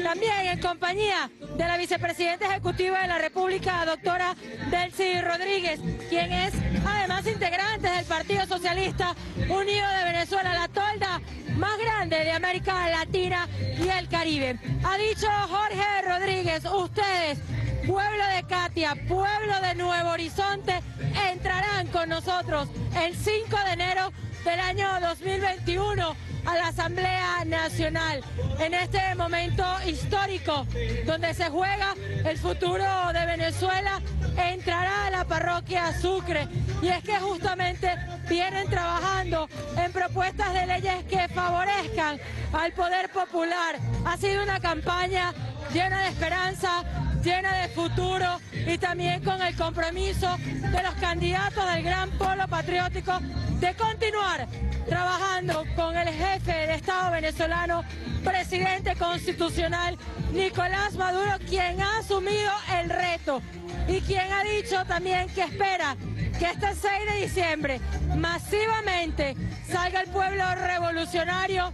también en compañía de la vicepresidenta ejecutiva de la República, doctora Delcy Rodríguez, quien es además integrantes del Partido Socialista Unido de Venezuela, la tolda más grande de América Latina y el Caribe. Ha dicho Jorge Rodríguez, ustedes, pueblo de Catia, pueblo de Nuevo Horizonte, entrarán con nosotros el cinco de enero del año dos mil veintiuno a la Asamblea Nacional, en este momento histórico donde se juega el futuro de Venezuela. Entrará a la parroquia Sucre, y es que justamente vienen trabajando en propuestas de leyes que favorezcan al poder popular. Ha sido una campaña llena de esperanza, llena de futuro, y también con el compromiso de los candidatos del Gran Polo Patriótico de continuar trabajando con el jefe del Estado venezolano, presidente constitucional Nicolás Maduro, quien ha asumido el reto y quien ha dicho también que espera que este seis de diciembre masivamente salga el pueblo revolucionario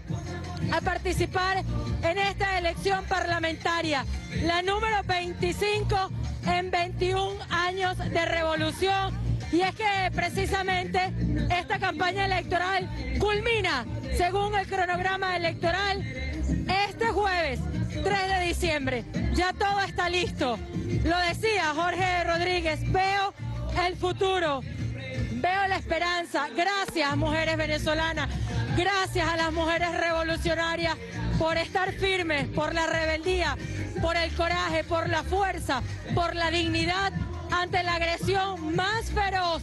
a participar en esta elección parlamentaria, la número veinticinco en veintiún años de revolución. Y es que precisamente esta campaña electoral culmina, según el cronograma electoral, este jueves tres de diciembre. Ya todo está listo. Lo decía Jorge Rodríguez, veo el futuro, veo la esperanza. Gracias, mujeres venezolanas, gracias a las mujeres revolucionarias por estar firmes, por la rebeldía, por el coraje, por la fuerza, por la dignidad ante la agresión más feroz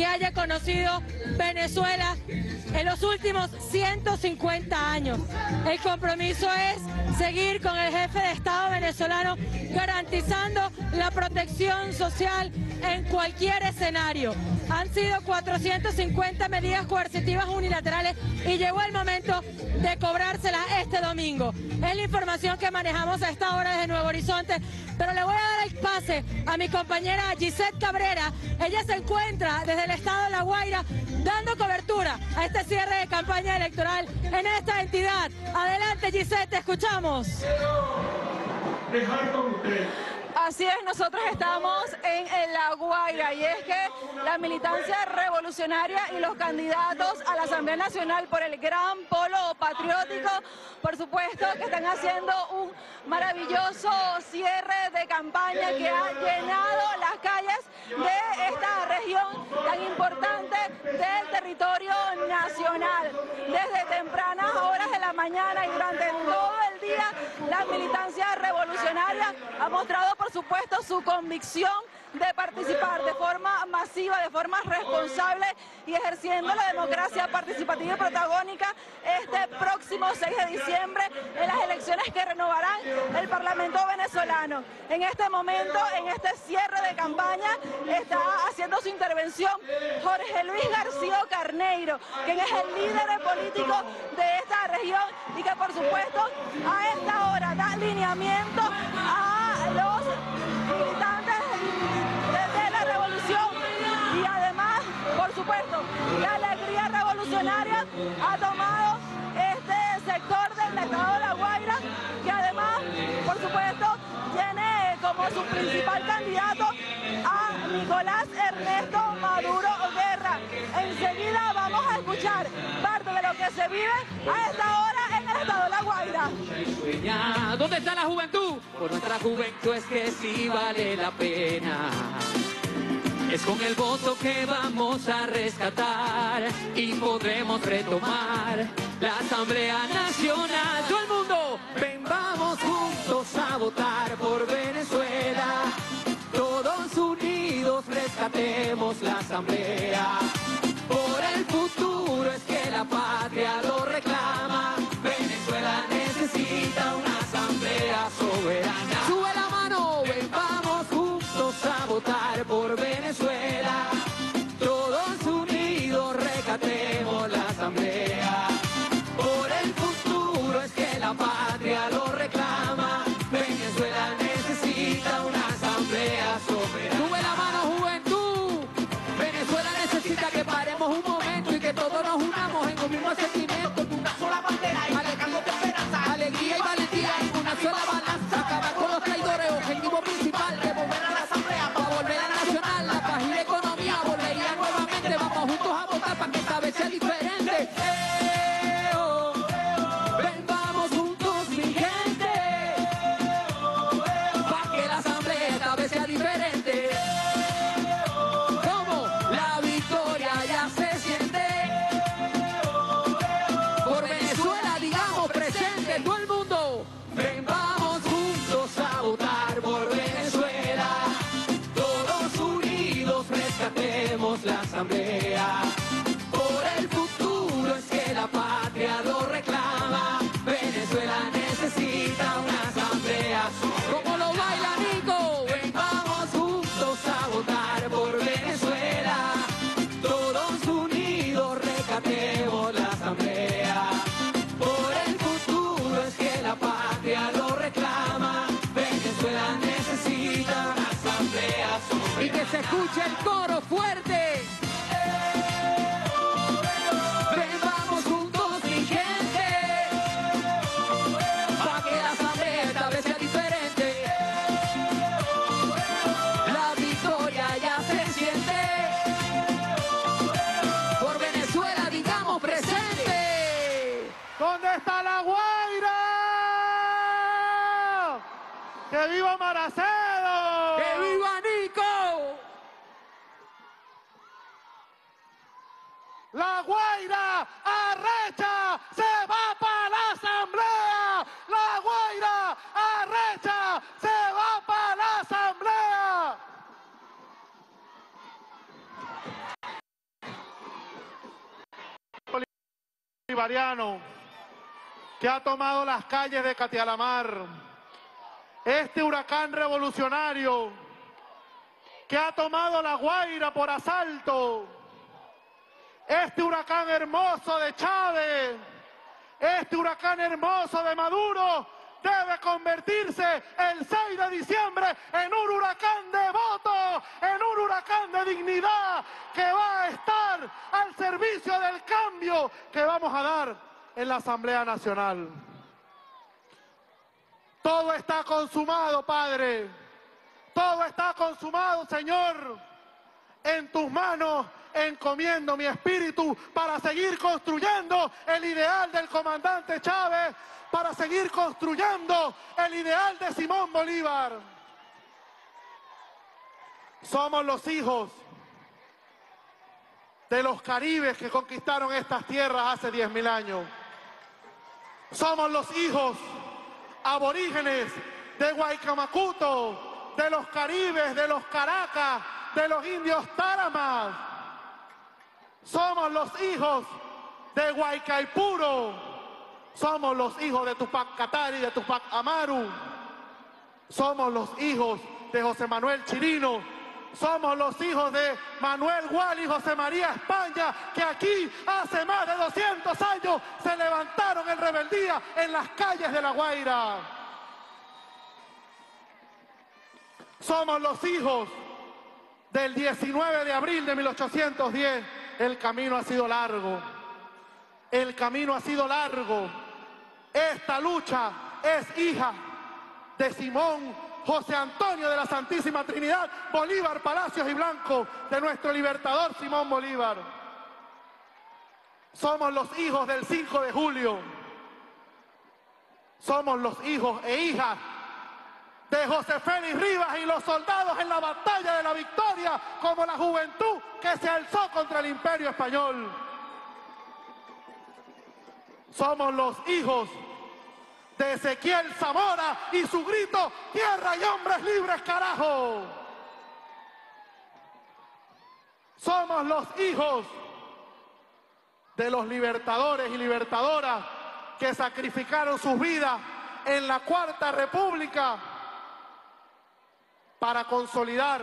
que haya conocido Venezuela en los últimos ciento cincuenta años. El compromiso es seguir con el jefe de Estado venezolano garantizando la protección social en cualquier escenario. Han sido cuatrocientas cincuenta medidas coercitivas unilaterales y llegó el momento de cobrárselas este domingo. Es la información que manejamos a esta hora desde Nuevo Horizonte, pero le voy a dar el pase a mi compañera Gisette Cabrera. Ella se encuentra desde el estado de La Guaira dando cobertura a este cierre de campaña electoral en esta entidad. Adelante Gisette, te escuchamos. Quiero dejar con usted. Así es, nosotros estamos en, en La Guaira y es que la militancia revolucionaria y los candidatos a la Asamblea Nacional por el Gran Polo Patriótico, por supuesto que están haciendo un maravilloso cierre de campaña que ha llenado las calles de esta región tan importante del territorio nacional. Desde tempranas horas de la mañana y durante todo el día, la militancia revolucionaria ha mostrado por supuesto su convicción de participar de forma masiva, de forma responsable y ejerciendo la democracia participativa y protagónica este próximo seis de diciembre en las elecciones que renovarán el Parlamento venezolano. En este momento, en este cierre de campaña, está haciendo su intervención Jorge Luis García Carneiro, quien es el líder político de esta región y que por supuesto a esta hora da lineamiento a los militantes de la revolución y además, por supuesto, la alegría revolucionaria ha tomado este sector del estado de La Guaira, que además, por supuesto, tiene como su principal candidato a Nicolás Ernesto Maduro Guerra. Enseguida vamos a escuchar parte de lo que se vive a esta hora en el estado de La Guaira. ¿Dónde está la juventud? Por nuestra juventud es que sí vale la pena. Es con el voto que vamos a rescatar y podremos retomar la Asamblea Nacional. Todo el mundo, ven, vamos juntos a votar por Venezuela. Todos unidos rescatemos la Asamblea. Por el futuro es que la patria lo reclama. Venezuela necesita una Asamblea soberana. Sube la mano, ven, vamos juntos a votar por Venezuela. Todos unidos rescatemos la Asamblea. Por el futuro es que la patria lo reclama. Venezuela necesita una Asamblea soberana. Sube la mano, juventud. Venezuela necesita que paremos un momento y que todos nos unamos en un mismo sentimiento, con una sola bandera y cargando de esperanza, alegría y valentía en una sola balanza. Acabar con los traidores, objetivo principal, devolver a la Asamblea para volver a la Nacional, la paz y la economía volvería nuevamente. Vamos juntos a votar para que esta vez sea diferente. Por el futuro es que la patria lo reclama. Venezuela necesita una asamblea. Como lo baila Nico, ven, vamos juntos a votar por Venezuela. Todos unidos rescatemos la asamblea. Por el futuro es que la patria lo reclama. Venezuela necesita una asamblea soberana. Y que se escuche el coro fuerte. ¡Que viva Maracedo! ¡Que viva Nico! ¡La Guaira arrecha! ¡Se va para la Asamblea! ¡La Guaira arrecha! ¡Se va para la Asamblea! bolivariano que ha tomado las calles de Catialamar, este huracán revolucionario que ha tomado La Guaira por asalto, este huracán hermoso de Chávez, este huracán hermoso de Maduro, debe convertirse el seis de diciembre en un huracán de voto, en un huracán de dignidad que va a estar al servicio del cambio que vamos a dar en la Asamblea Nacional. Todo está consumado, Padre. Todo está consumado, Señor. En tus manos encomiendo mi espíritu para seguir construyendo el ideal del comandante Chávez, para seguir construyendo el ideal de Simón Bolívar. Somos los hijos de los caribes que conquistaron estas tierras hace diez mil años. Somos los hijos aborígenes de Guaicamacuto, de los caribes, de los Caracas, de los indios Taramas. Somos los hijos de Guaicaipuro. Somos los hijos de Tupac Katari, de Tupac Amaru. Somos los hijos de José Manuel Chirino. Somos los hijos de Manuel Gual y José María España, que aquí hace más de doscientos años se levantaron en rebeldía en las calles de La Guaira. Somos los hijos del diecinueve de abril de mil ochocientos diez. El camino ha sido largo. El camino ha sido largo. Esta lucha es hija de Simón José Antonio de la Santísima Trinidad Bolívar Palacios y Blanco, de nuestro libertador Simón Bolívar. Somos los hijos del cinco de julio. Somos los hijos e hijas de José Félix Rivas y los soldados en la batalla de la victoria, como la juventud que se alzó contra el Imperio Español. Somos los hijos de Ezequiel Zamora y su grito, ¡tierra y hombres libres, carajo! Somos los hijos de los libertadores y libertadoras que sacrificaron sus vidas en la Cuarta República para consolidar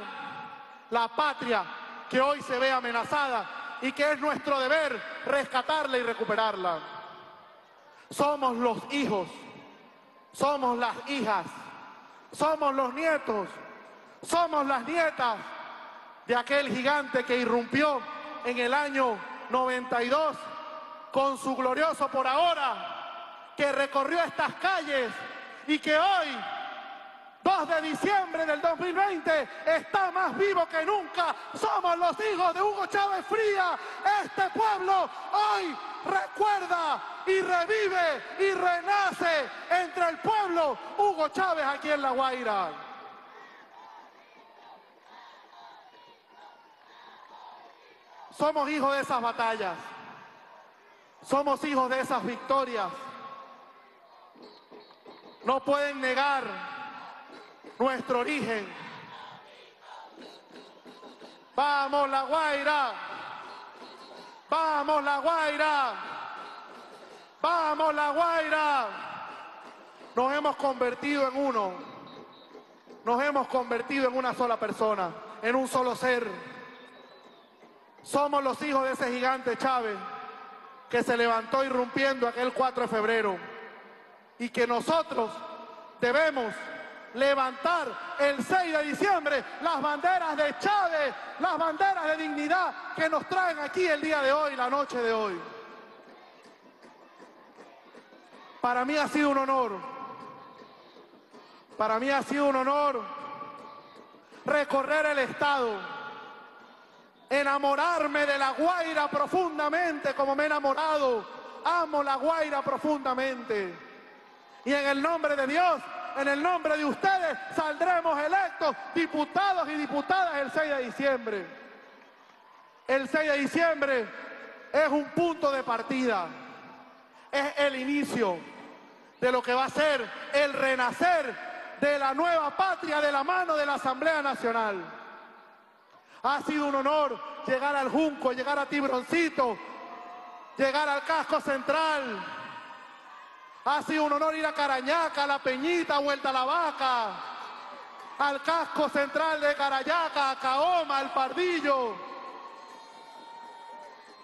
la patria que hoy se ve amenazada y que es nuestro deber rescatarla y recuperarla. Somos los hijos, somos las hijas, somos los nietos, somos las nietas de aquel gigante que irrumpió en el año noventa y dos con su glorioso por ahora, que recorrió estas calles y que hoy, dos de diciembre del dos mil veinte, está más vivo que nunca. Somos los hijos de Hugo Chávez Frías. Este pueblo hoy recuerda y revive y renace entre el pueblo Hugo Chávez aquí en La Guaira. Somos hijos de esas batallas. Somos hijos de esas victorias. No pueden negar nuestro origen. ¡Vamos, La Guaira! ¡Vamos, La Guaira! ¡Vamos, La Guaira! Nos hemos convertido en uno. Nos hemos convertido en una sola persona, en un solo ser. Somos los hijos de ese gigante Chávez que se levantó irrumpiendo aquel cuatro de febrero y que nosotros debemos levantar el seis de diciembre las banderas de Chávez, las banderas de dignidad que nos traen aquí el día de hoy, la noche de hoy. Para mí ha sido un honor, para mí ha sido un honor recorrer el estado, enamorarme de La Guaira profundamente como me he enamorado. Amo La Guaira profundamente. Y en el nombre de Dios, en el nombre de ustedes, saldremos electos diputados y diputadas el seis de diciembre. El seis de diciembre es un punto de partida, es el inicio de lo que va a ser el renacer de la nueva patria de la mano de la Asamblea Nacional. Ha sido un honor llegar al Junco, llegar a Tiburoncito, llegar al casco central. Ha sido un honor ir a Carañaca, a La Peñita, Vuelta a la Vaca, al casco central de Carayaca, a Caoma, al Pardillo.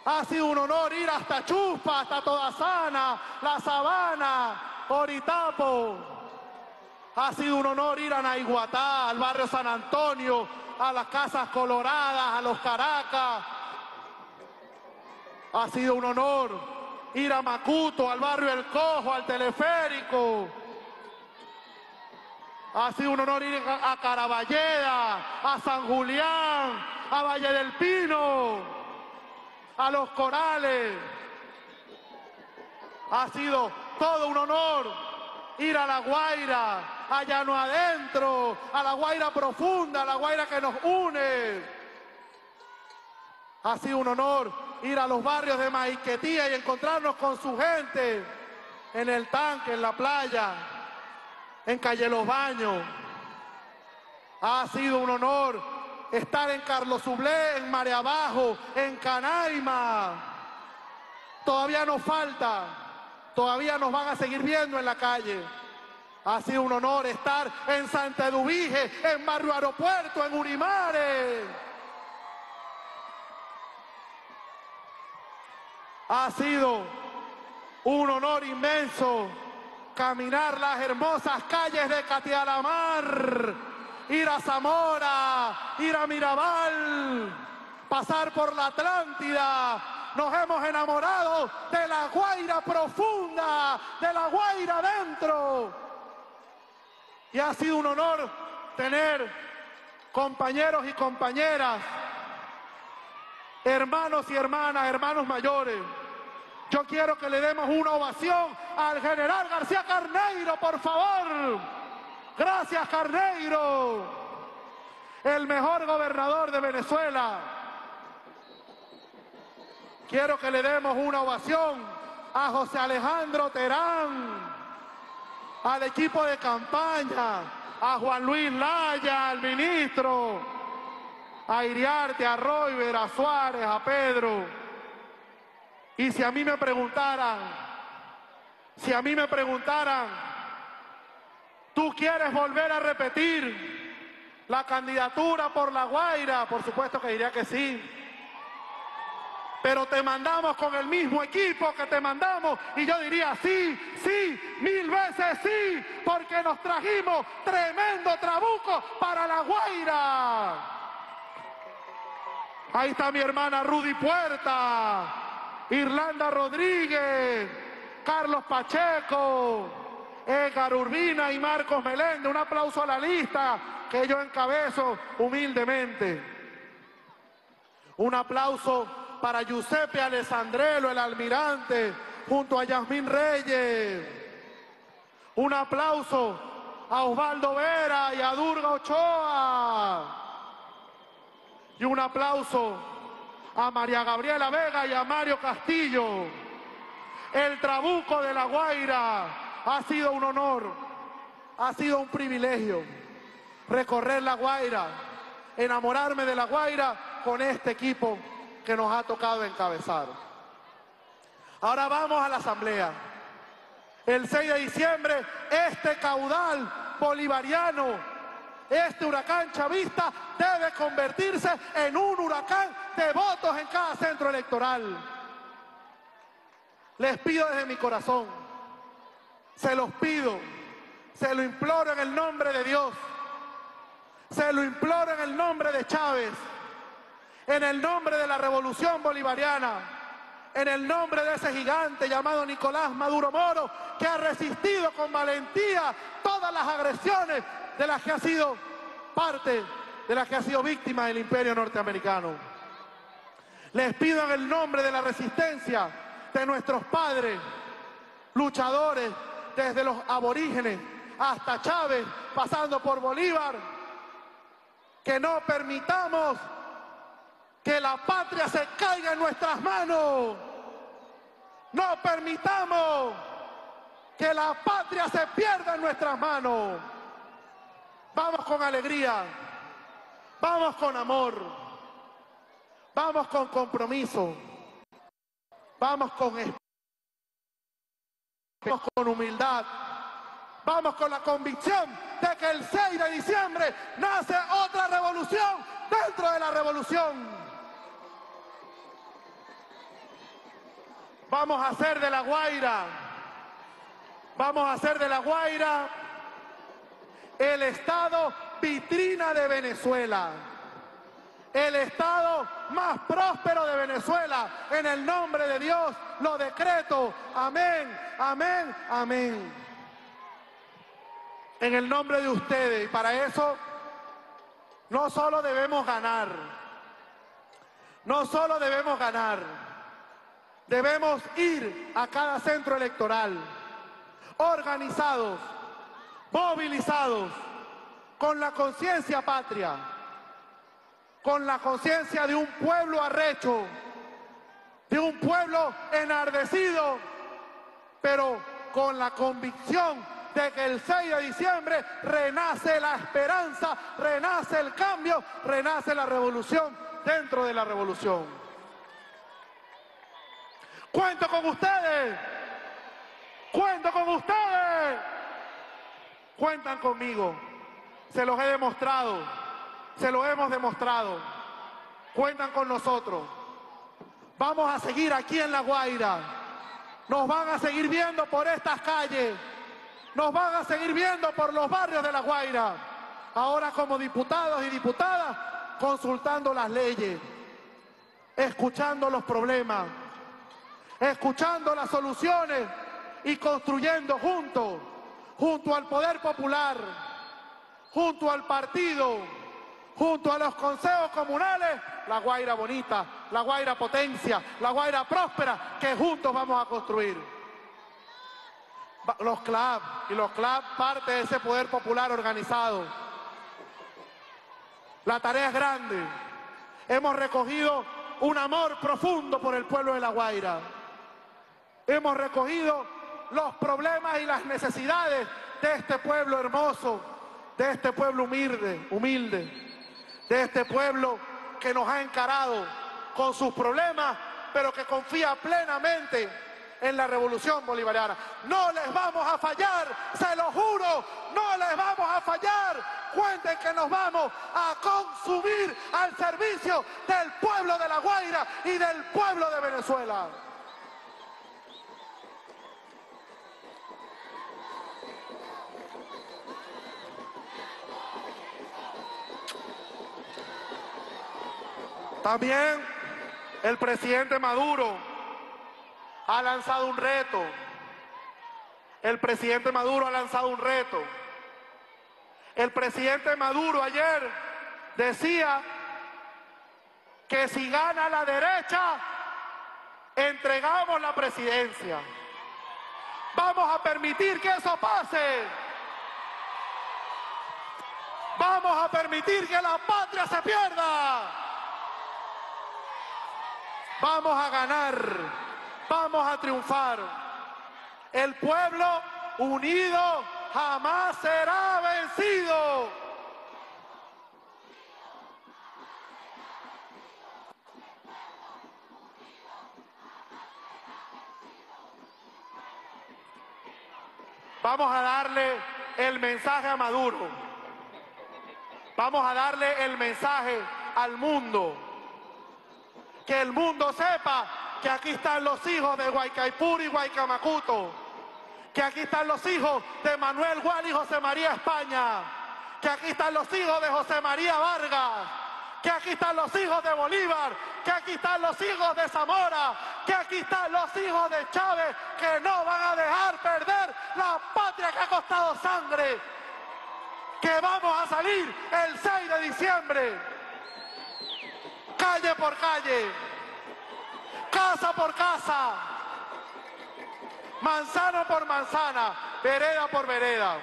Ha sido un honor ir hasta Chuspa, hasta Todasana, La Sabana, Oritapo. Ha sido un honor ir a Naiguatá, al barrio San Antonio, a las Casas Coloradas, a los Caracas. Ha sido un honor ir a Macuto, al barrio El Cojo, al teleférico. Ha sido un honor ir a Caraballeda, a San Julián, a Valle del Pino, a Los Corales. Ha sido todo un honor ir a La Guaira, a Llano Adentro, a La Guaira Profunda, a La Guaira que nos une. Ha sido un honor ir a los barrios de Maiquetía y encontrarnos con su gente en el tanque, en la playa, en Calle Los Baños. Ha sido un honor estar en Carlos Sublé, en Mare Abajo, en Canaima. Todavía nos falta, todavía nos van a seguir viendo en la calle. Ha sido un honor estar en Santa Eduvige, en Barrio Aeropuerto, en Urimares. Ha sido un honor inmenso caminar las hermosas calles de Catialamar, ir a Zamora, ir a Mirabal, pasar por la Atlántida. Nos hemos enamorado de La Guaira Profunda, de La Guaira Adentro. Y ha sido un honor tener compañeros y compañeras, hermanos y hermanas, hermanos mayores. Yo quiero que le demos una ovación al general García Carneiro, por favor. Gracias, Carneiro, el mejor gobernador de Venezuela. Quiero que le demos una ovación a José Alejandro Terán, al equipo de campaña, a Juan Luis Laya, al ministro, a Iriarte, a Royber, a Suárez, a Pedro. Y si a mí me preguntaran, si a mí me preguntaran, ¿tú quieres volver a repetir la candidatura por La Guaira? Por supuesto que diría que sí. Pero te mandamos con el mismo equipo que te mandamos, y yo diría sí, sí, mil veces sí, porque nos trajimos tremendo trabuco para La Guaira. Ahí está mi hermana Rudy Puerta, Irlanda Rodríguez, Carlos Pacheco, Edgar Urbina y Marcos Meléndez. Un aplauso a la lista que yo encabezo humildemente. Un aplauso para Giuseppe Alessandrello, el almirante, junto a Yasmín Reyes. Un aplauso a Osvaldo Vera y a Durga Ochoa. Y un aplauso a María Gabriela Vega y a Mario Castillo. El trabuco de La Guaira. Ha sido un honor, ha sido un privilegio recorrer La Guaira, enamorarme de La Guaira con este equipo que nos ha tocado encabezar. Ahora vamos a la asamblea. El seis de diciembre, este caudal bolivariano, este huracán chavista, debe convertirse en un huracán de votos en cada centro electoral. Les pido desde mi corazón, se los pido, se lo imploro en el nombre de Dios, se lo imploro en el nombre de Chávez, en el nombre de la revolución bolivariana, en el nombre de ese gigante llamado Nicolás Maduro Moro, que ha resistido con valentía todas las agresiones de las que ha sido parte, de las que ha sido víctima del imperio norteamericano. Les pido en el nombre de la resistencia de nuestros padres, luchadores, desde los aborígenes hasta Chávez, pasando por Bolívar, que no permitamos que la patria se caiga en nuestras manos. No permitamos que la patria se pierda en nuestras manos. Vamos con alegría, vamos con amor, vamos con compromiso, Vamos con esperanza, vamos con humildad, vamos con la convicción de que el seis de diciembre nace otra revolución dentro de la revolución. Vamos a hacer de La Guaira, vamos a hacer de La Guaira el estado vitrina de Venezuela, el estado más próspero de Venezuela. En el nombre de Dios lo decreto. Amén, amén, amén. En el nombre de ustedes. Y para eso no solo debemos ganar, no solo debemos ganar. Debemos ir a cada centro electoral, organizados, movilizados, con la conciencia patria, con la conciencia de un pueblo arrecho, de un pueblo enardecido, pero con la convicción de que el seis de diciembre renace la esperanza, renace el cambio, renace la revolución dentro de la revolución. ¡Cuento con ustedes! ¡Cuento con ustedes! Cuentan conmigo. Se los he demostrado. Se los hemos demostrado. Cuentan con nosotros. Vamos a seguir aquí en La Guaira. Nos van a seguir viendo por estas calles. Nos van a seguir viendo por los barrios de La Guaira. Ahora como diputados y diputadas, consultando las leyes, escuchando los problemas, escuchando las soluciones y construyendo juntos, junto al Poder Popular, junto al partido, junto a los consejos comunales, La Guaira bonita, La Guaira potencia, La Guaira próspera, que juntos vamos a construir. Los C L A B y los C L A B parte de ese Poder Popular organizado. La tarea es grande. Hemos recogido un amor profundo por el pueblo de La Guaira. Hemos recogido los problemas y las necesidades de este pueblo hermoso, de este pueblo humilde, humilde, de este pueblo que nos ha encarado con sus problemas, pero que confía plenamente en la revolución bolivariana. No les vamos a fallar, se lo juro, no les vamos a fallar. Cuenten que nos vamos a consumir al servicio del pueblo de La Guaira y del pueblo de Venezuela. También el presidente Maduro ha lanzado un reto. El presidente Maduro ha lanzado un reto. El presidente Maduro ayer decía que si gana la derecha, entregamos la presidencia. Vamos a permitir que eso pase. Vamos a permitir que la patria se pierda. Vamos a ganar, vamos a triunfar. El pueblo unido jamás será vencido. Vamos a darle el mensaje a Maduro. Vamos a darle el mensaje al mundo. Que el mundo sepa que aquí están los hijos de Guaicaipuro y Guaicamacuto, que aquí están los hijos de Manuel Gual y José María España, que aquí están los hijos de José María Vargas, que aquí están los hijos de Bolívar, que aquí están los hijos de Zamora, que aquí están los hijos de Chávez, que no van a dejar perder la patria que ha costado sangre, que vamos a salir el seis de diciembre. Calle por calle, casa por casa, manzana por manzana, vereda por vereda,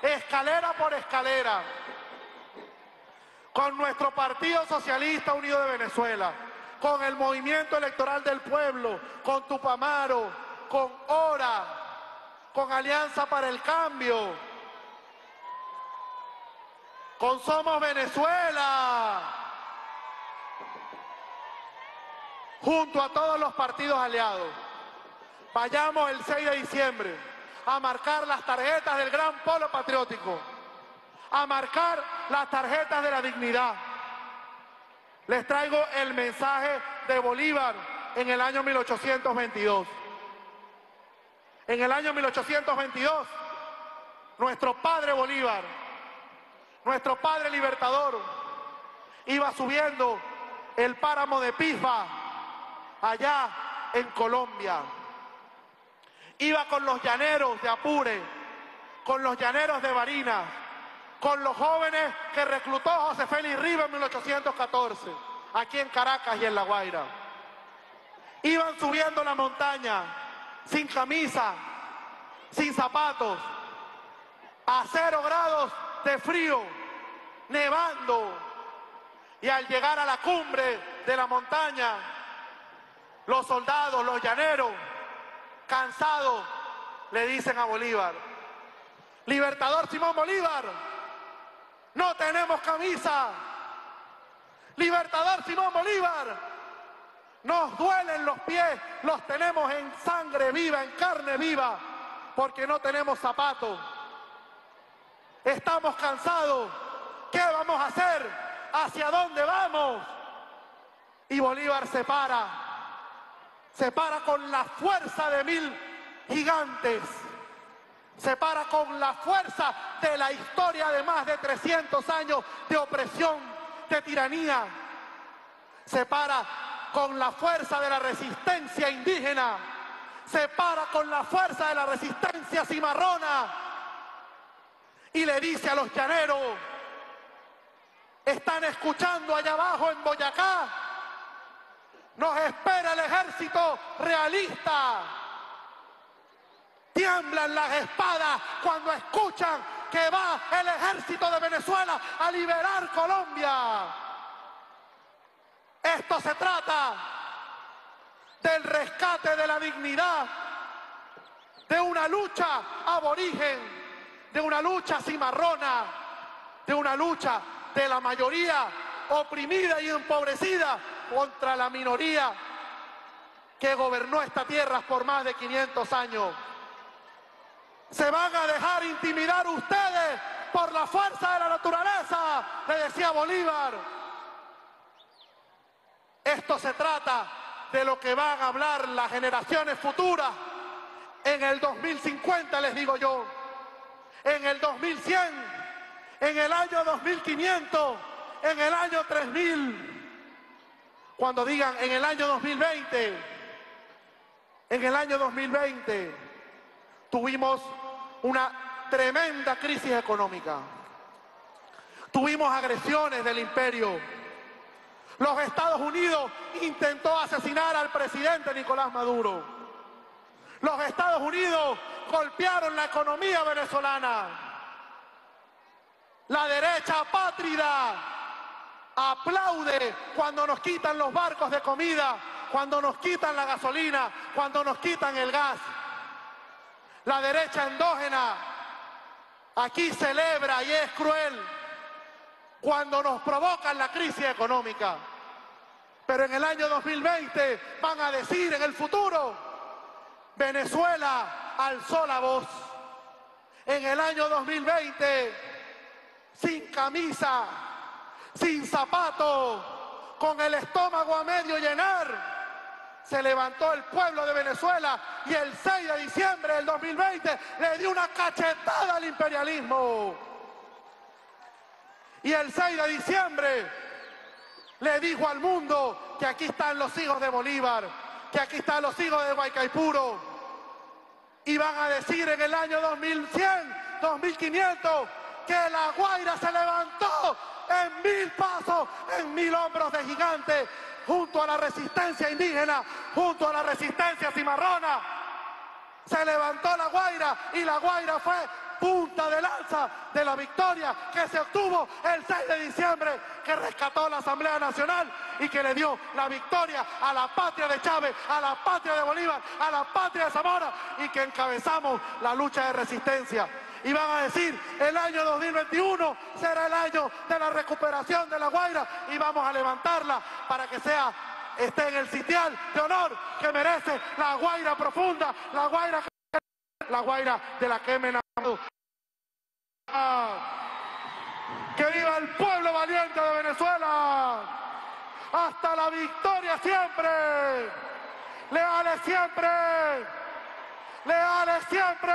escalera por escalera, con nuestro Partido Socialista Unido de Venezuela, con el Movimiento Electoral del Pueblo, con Tupamaro, con Hora, con Alianza para el Cambio, con Somos Venezuela. junto a todos los partidos aliados, vayamos el seis de diciembre a marcar las tarjetas del gran Polo Patriótico, a marcar las tarjetas de la dignidad. Les traigo el mensaje de Bolívar en el año mil ochocientos veintidós. En el año mil ochocientos veintidós, nuestro padre Bolívar, nuestro padre libertador, iba subiendo el páramo de Pisba, allá en Colombia. Iba con los llaneros de Apure, con los llaneros de Barinas, con los jóvenes que reclutó José Félix Rivas en mil ochocientos catorce, aquí en Caracas y en La Guaira. Iban subiendo la montaña, sin camisa, sin zapatos, a cero grados de frío, nevando. Y al llegar a la cumbre de la montaña, los soldados, los llaneros, cansados, le dicen a Bolívar: libertador Simón Bolívar, no tenemos camisa. Libertador Simón Bolívar, nos duelen los pies, los tenemos en sangre viva, en carne viva, porque no tenemos zapatos. Estamos cansados, ¿qué vamos a hacer? ¿Hacia dónde vamos? Y Bolívar se para, se para con la fuerza de mil gigantes, se para con la fuerza de la historia de más de trescientos años de opresión, de tiranía, se para con la fuerza de la resistencia indígena, se para con la fuerza de la resistencia cimarrona y le dice a los llaneros: están escuchando allá abajo en Boyacá, nos espera el ejército realista. Tiemblan las espadas cuando escuchan que va el ejército de Venezuela a liberar Colombia. Esto se trata del rescate de la dignidad, de una lucha aborigen, de una lucha cimarrona, de una lucha de la mayoría oprimida y empobrecida contra la minoría que gobernó esta tierra por más de quinientos años. ¿Se van a dejar intimidar ustedes por la fuerza de la naturaleza?, le decía Bolívar. Esto se trata de lo que van a hablar las generaciones futuras. En el dos mil cincuenta, les digo yo, en el dos mil cien, en el año dos mil quinientos, en el año tres mil, cuando digan en el año dos mil veinte, en el año dos mil veinte tuvimos una tremenda crisis económica, tuvimos agresiones del imperio. Los Estados Unidos intentó asesinar al presidente Nicolás Maduro. Los Estados Unidos golpearon la economía venezolana. La derecha apátrida aplaude cuando nos quitan los barcos de comida, cuando nos quitan la gasolina, cuando nos quitan el gas. La derecha endógena aquí celebra y es cruel cuando nos provocan la crisis económica. Pero en el año dos mil veinte van a decir en el futuro: Venezuela alzó la voz. En el año dos mil veinte, sin camisa, sin zapato, con el estómago a medio llenar, se levantó el pueblo de Venezuela y el seis de diciembre del dos mil veinte le dio una cachetada al imperialismo. Y el seis de diciembre le dijo al mundo que aquí están los hijos de Bolívar, que aquí están los hijos de Guaicaipuro. Y van a decir en el año dos mil cien, dos mil quinientos, que La Guaira se levantó en mil pasos, en mil hombros de gigante, junto a la resistencia indígena, junto a la resistencia cimarrona. Se levantó La Guaira y La Guaira fue punta de lanza de la victoria que se obtuvo el seis de diciembre, que rescató la Asamblea Nacional y que le dio la victoria a la patria de Chávez, a la patria de Bolívar, a la patria de Zamora, y que encabezamos la lucha de resistencia. Y van a decir, el año dos mil veintiuno será el año de la recuperación de La Guaira y vamos a levantarla para que sea esté en el sitial de honor que merece La Guaira profunda, La Guaira, La Guaira de la que me enamoré. ¡Que viva el pueblo valiente de Venezuela! ¡Hasta la victoria siempre! ¡Leales siempre! ¡Leales siempre!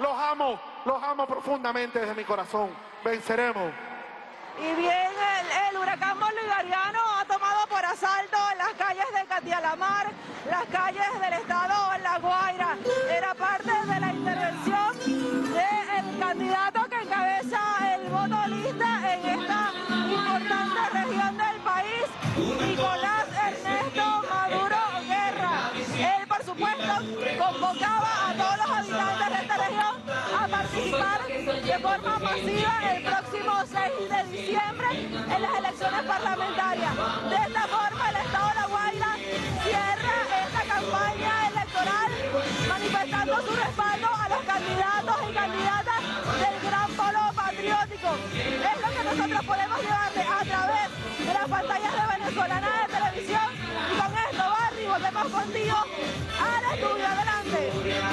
Los amo, los amo profundamente desde mi corazón. Venceremos. Y bien, el, el huracán bolivariano ha tomado por asalto las calles de Catialamar, las calles del estado de La Guaira. Era parte de la intervención del candidato que encabeza el voto lista en esta importante región del país, Nicolás Ernesto Maduro Guerra. Él, por supuesto, convocaba a todos los habitantes de esta región a participar de forma masiva el próximo seis de diciembre en las elecciones parlamentarias. De esta forma, el estado de La Guaira cierra esta campaña electoral manifestando su respaldo a los candidatos y candidatas del gran polo patriótico. Es lo que nosotros podemos llevarle a través de las pantallas de Venezolana de Televisión. Y con esto, Barry, volvemos contigo al estudio. Adelante.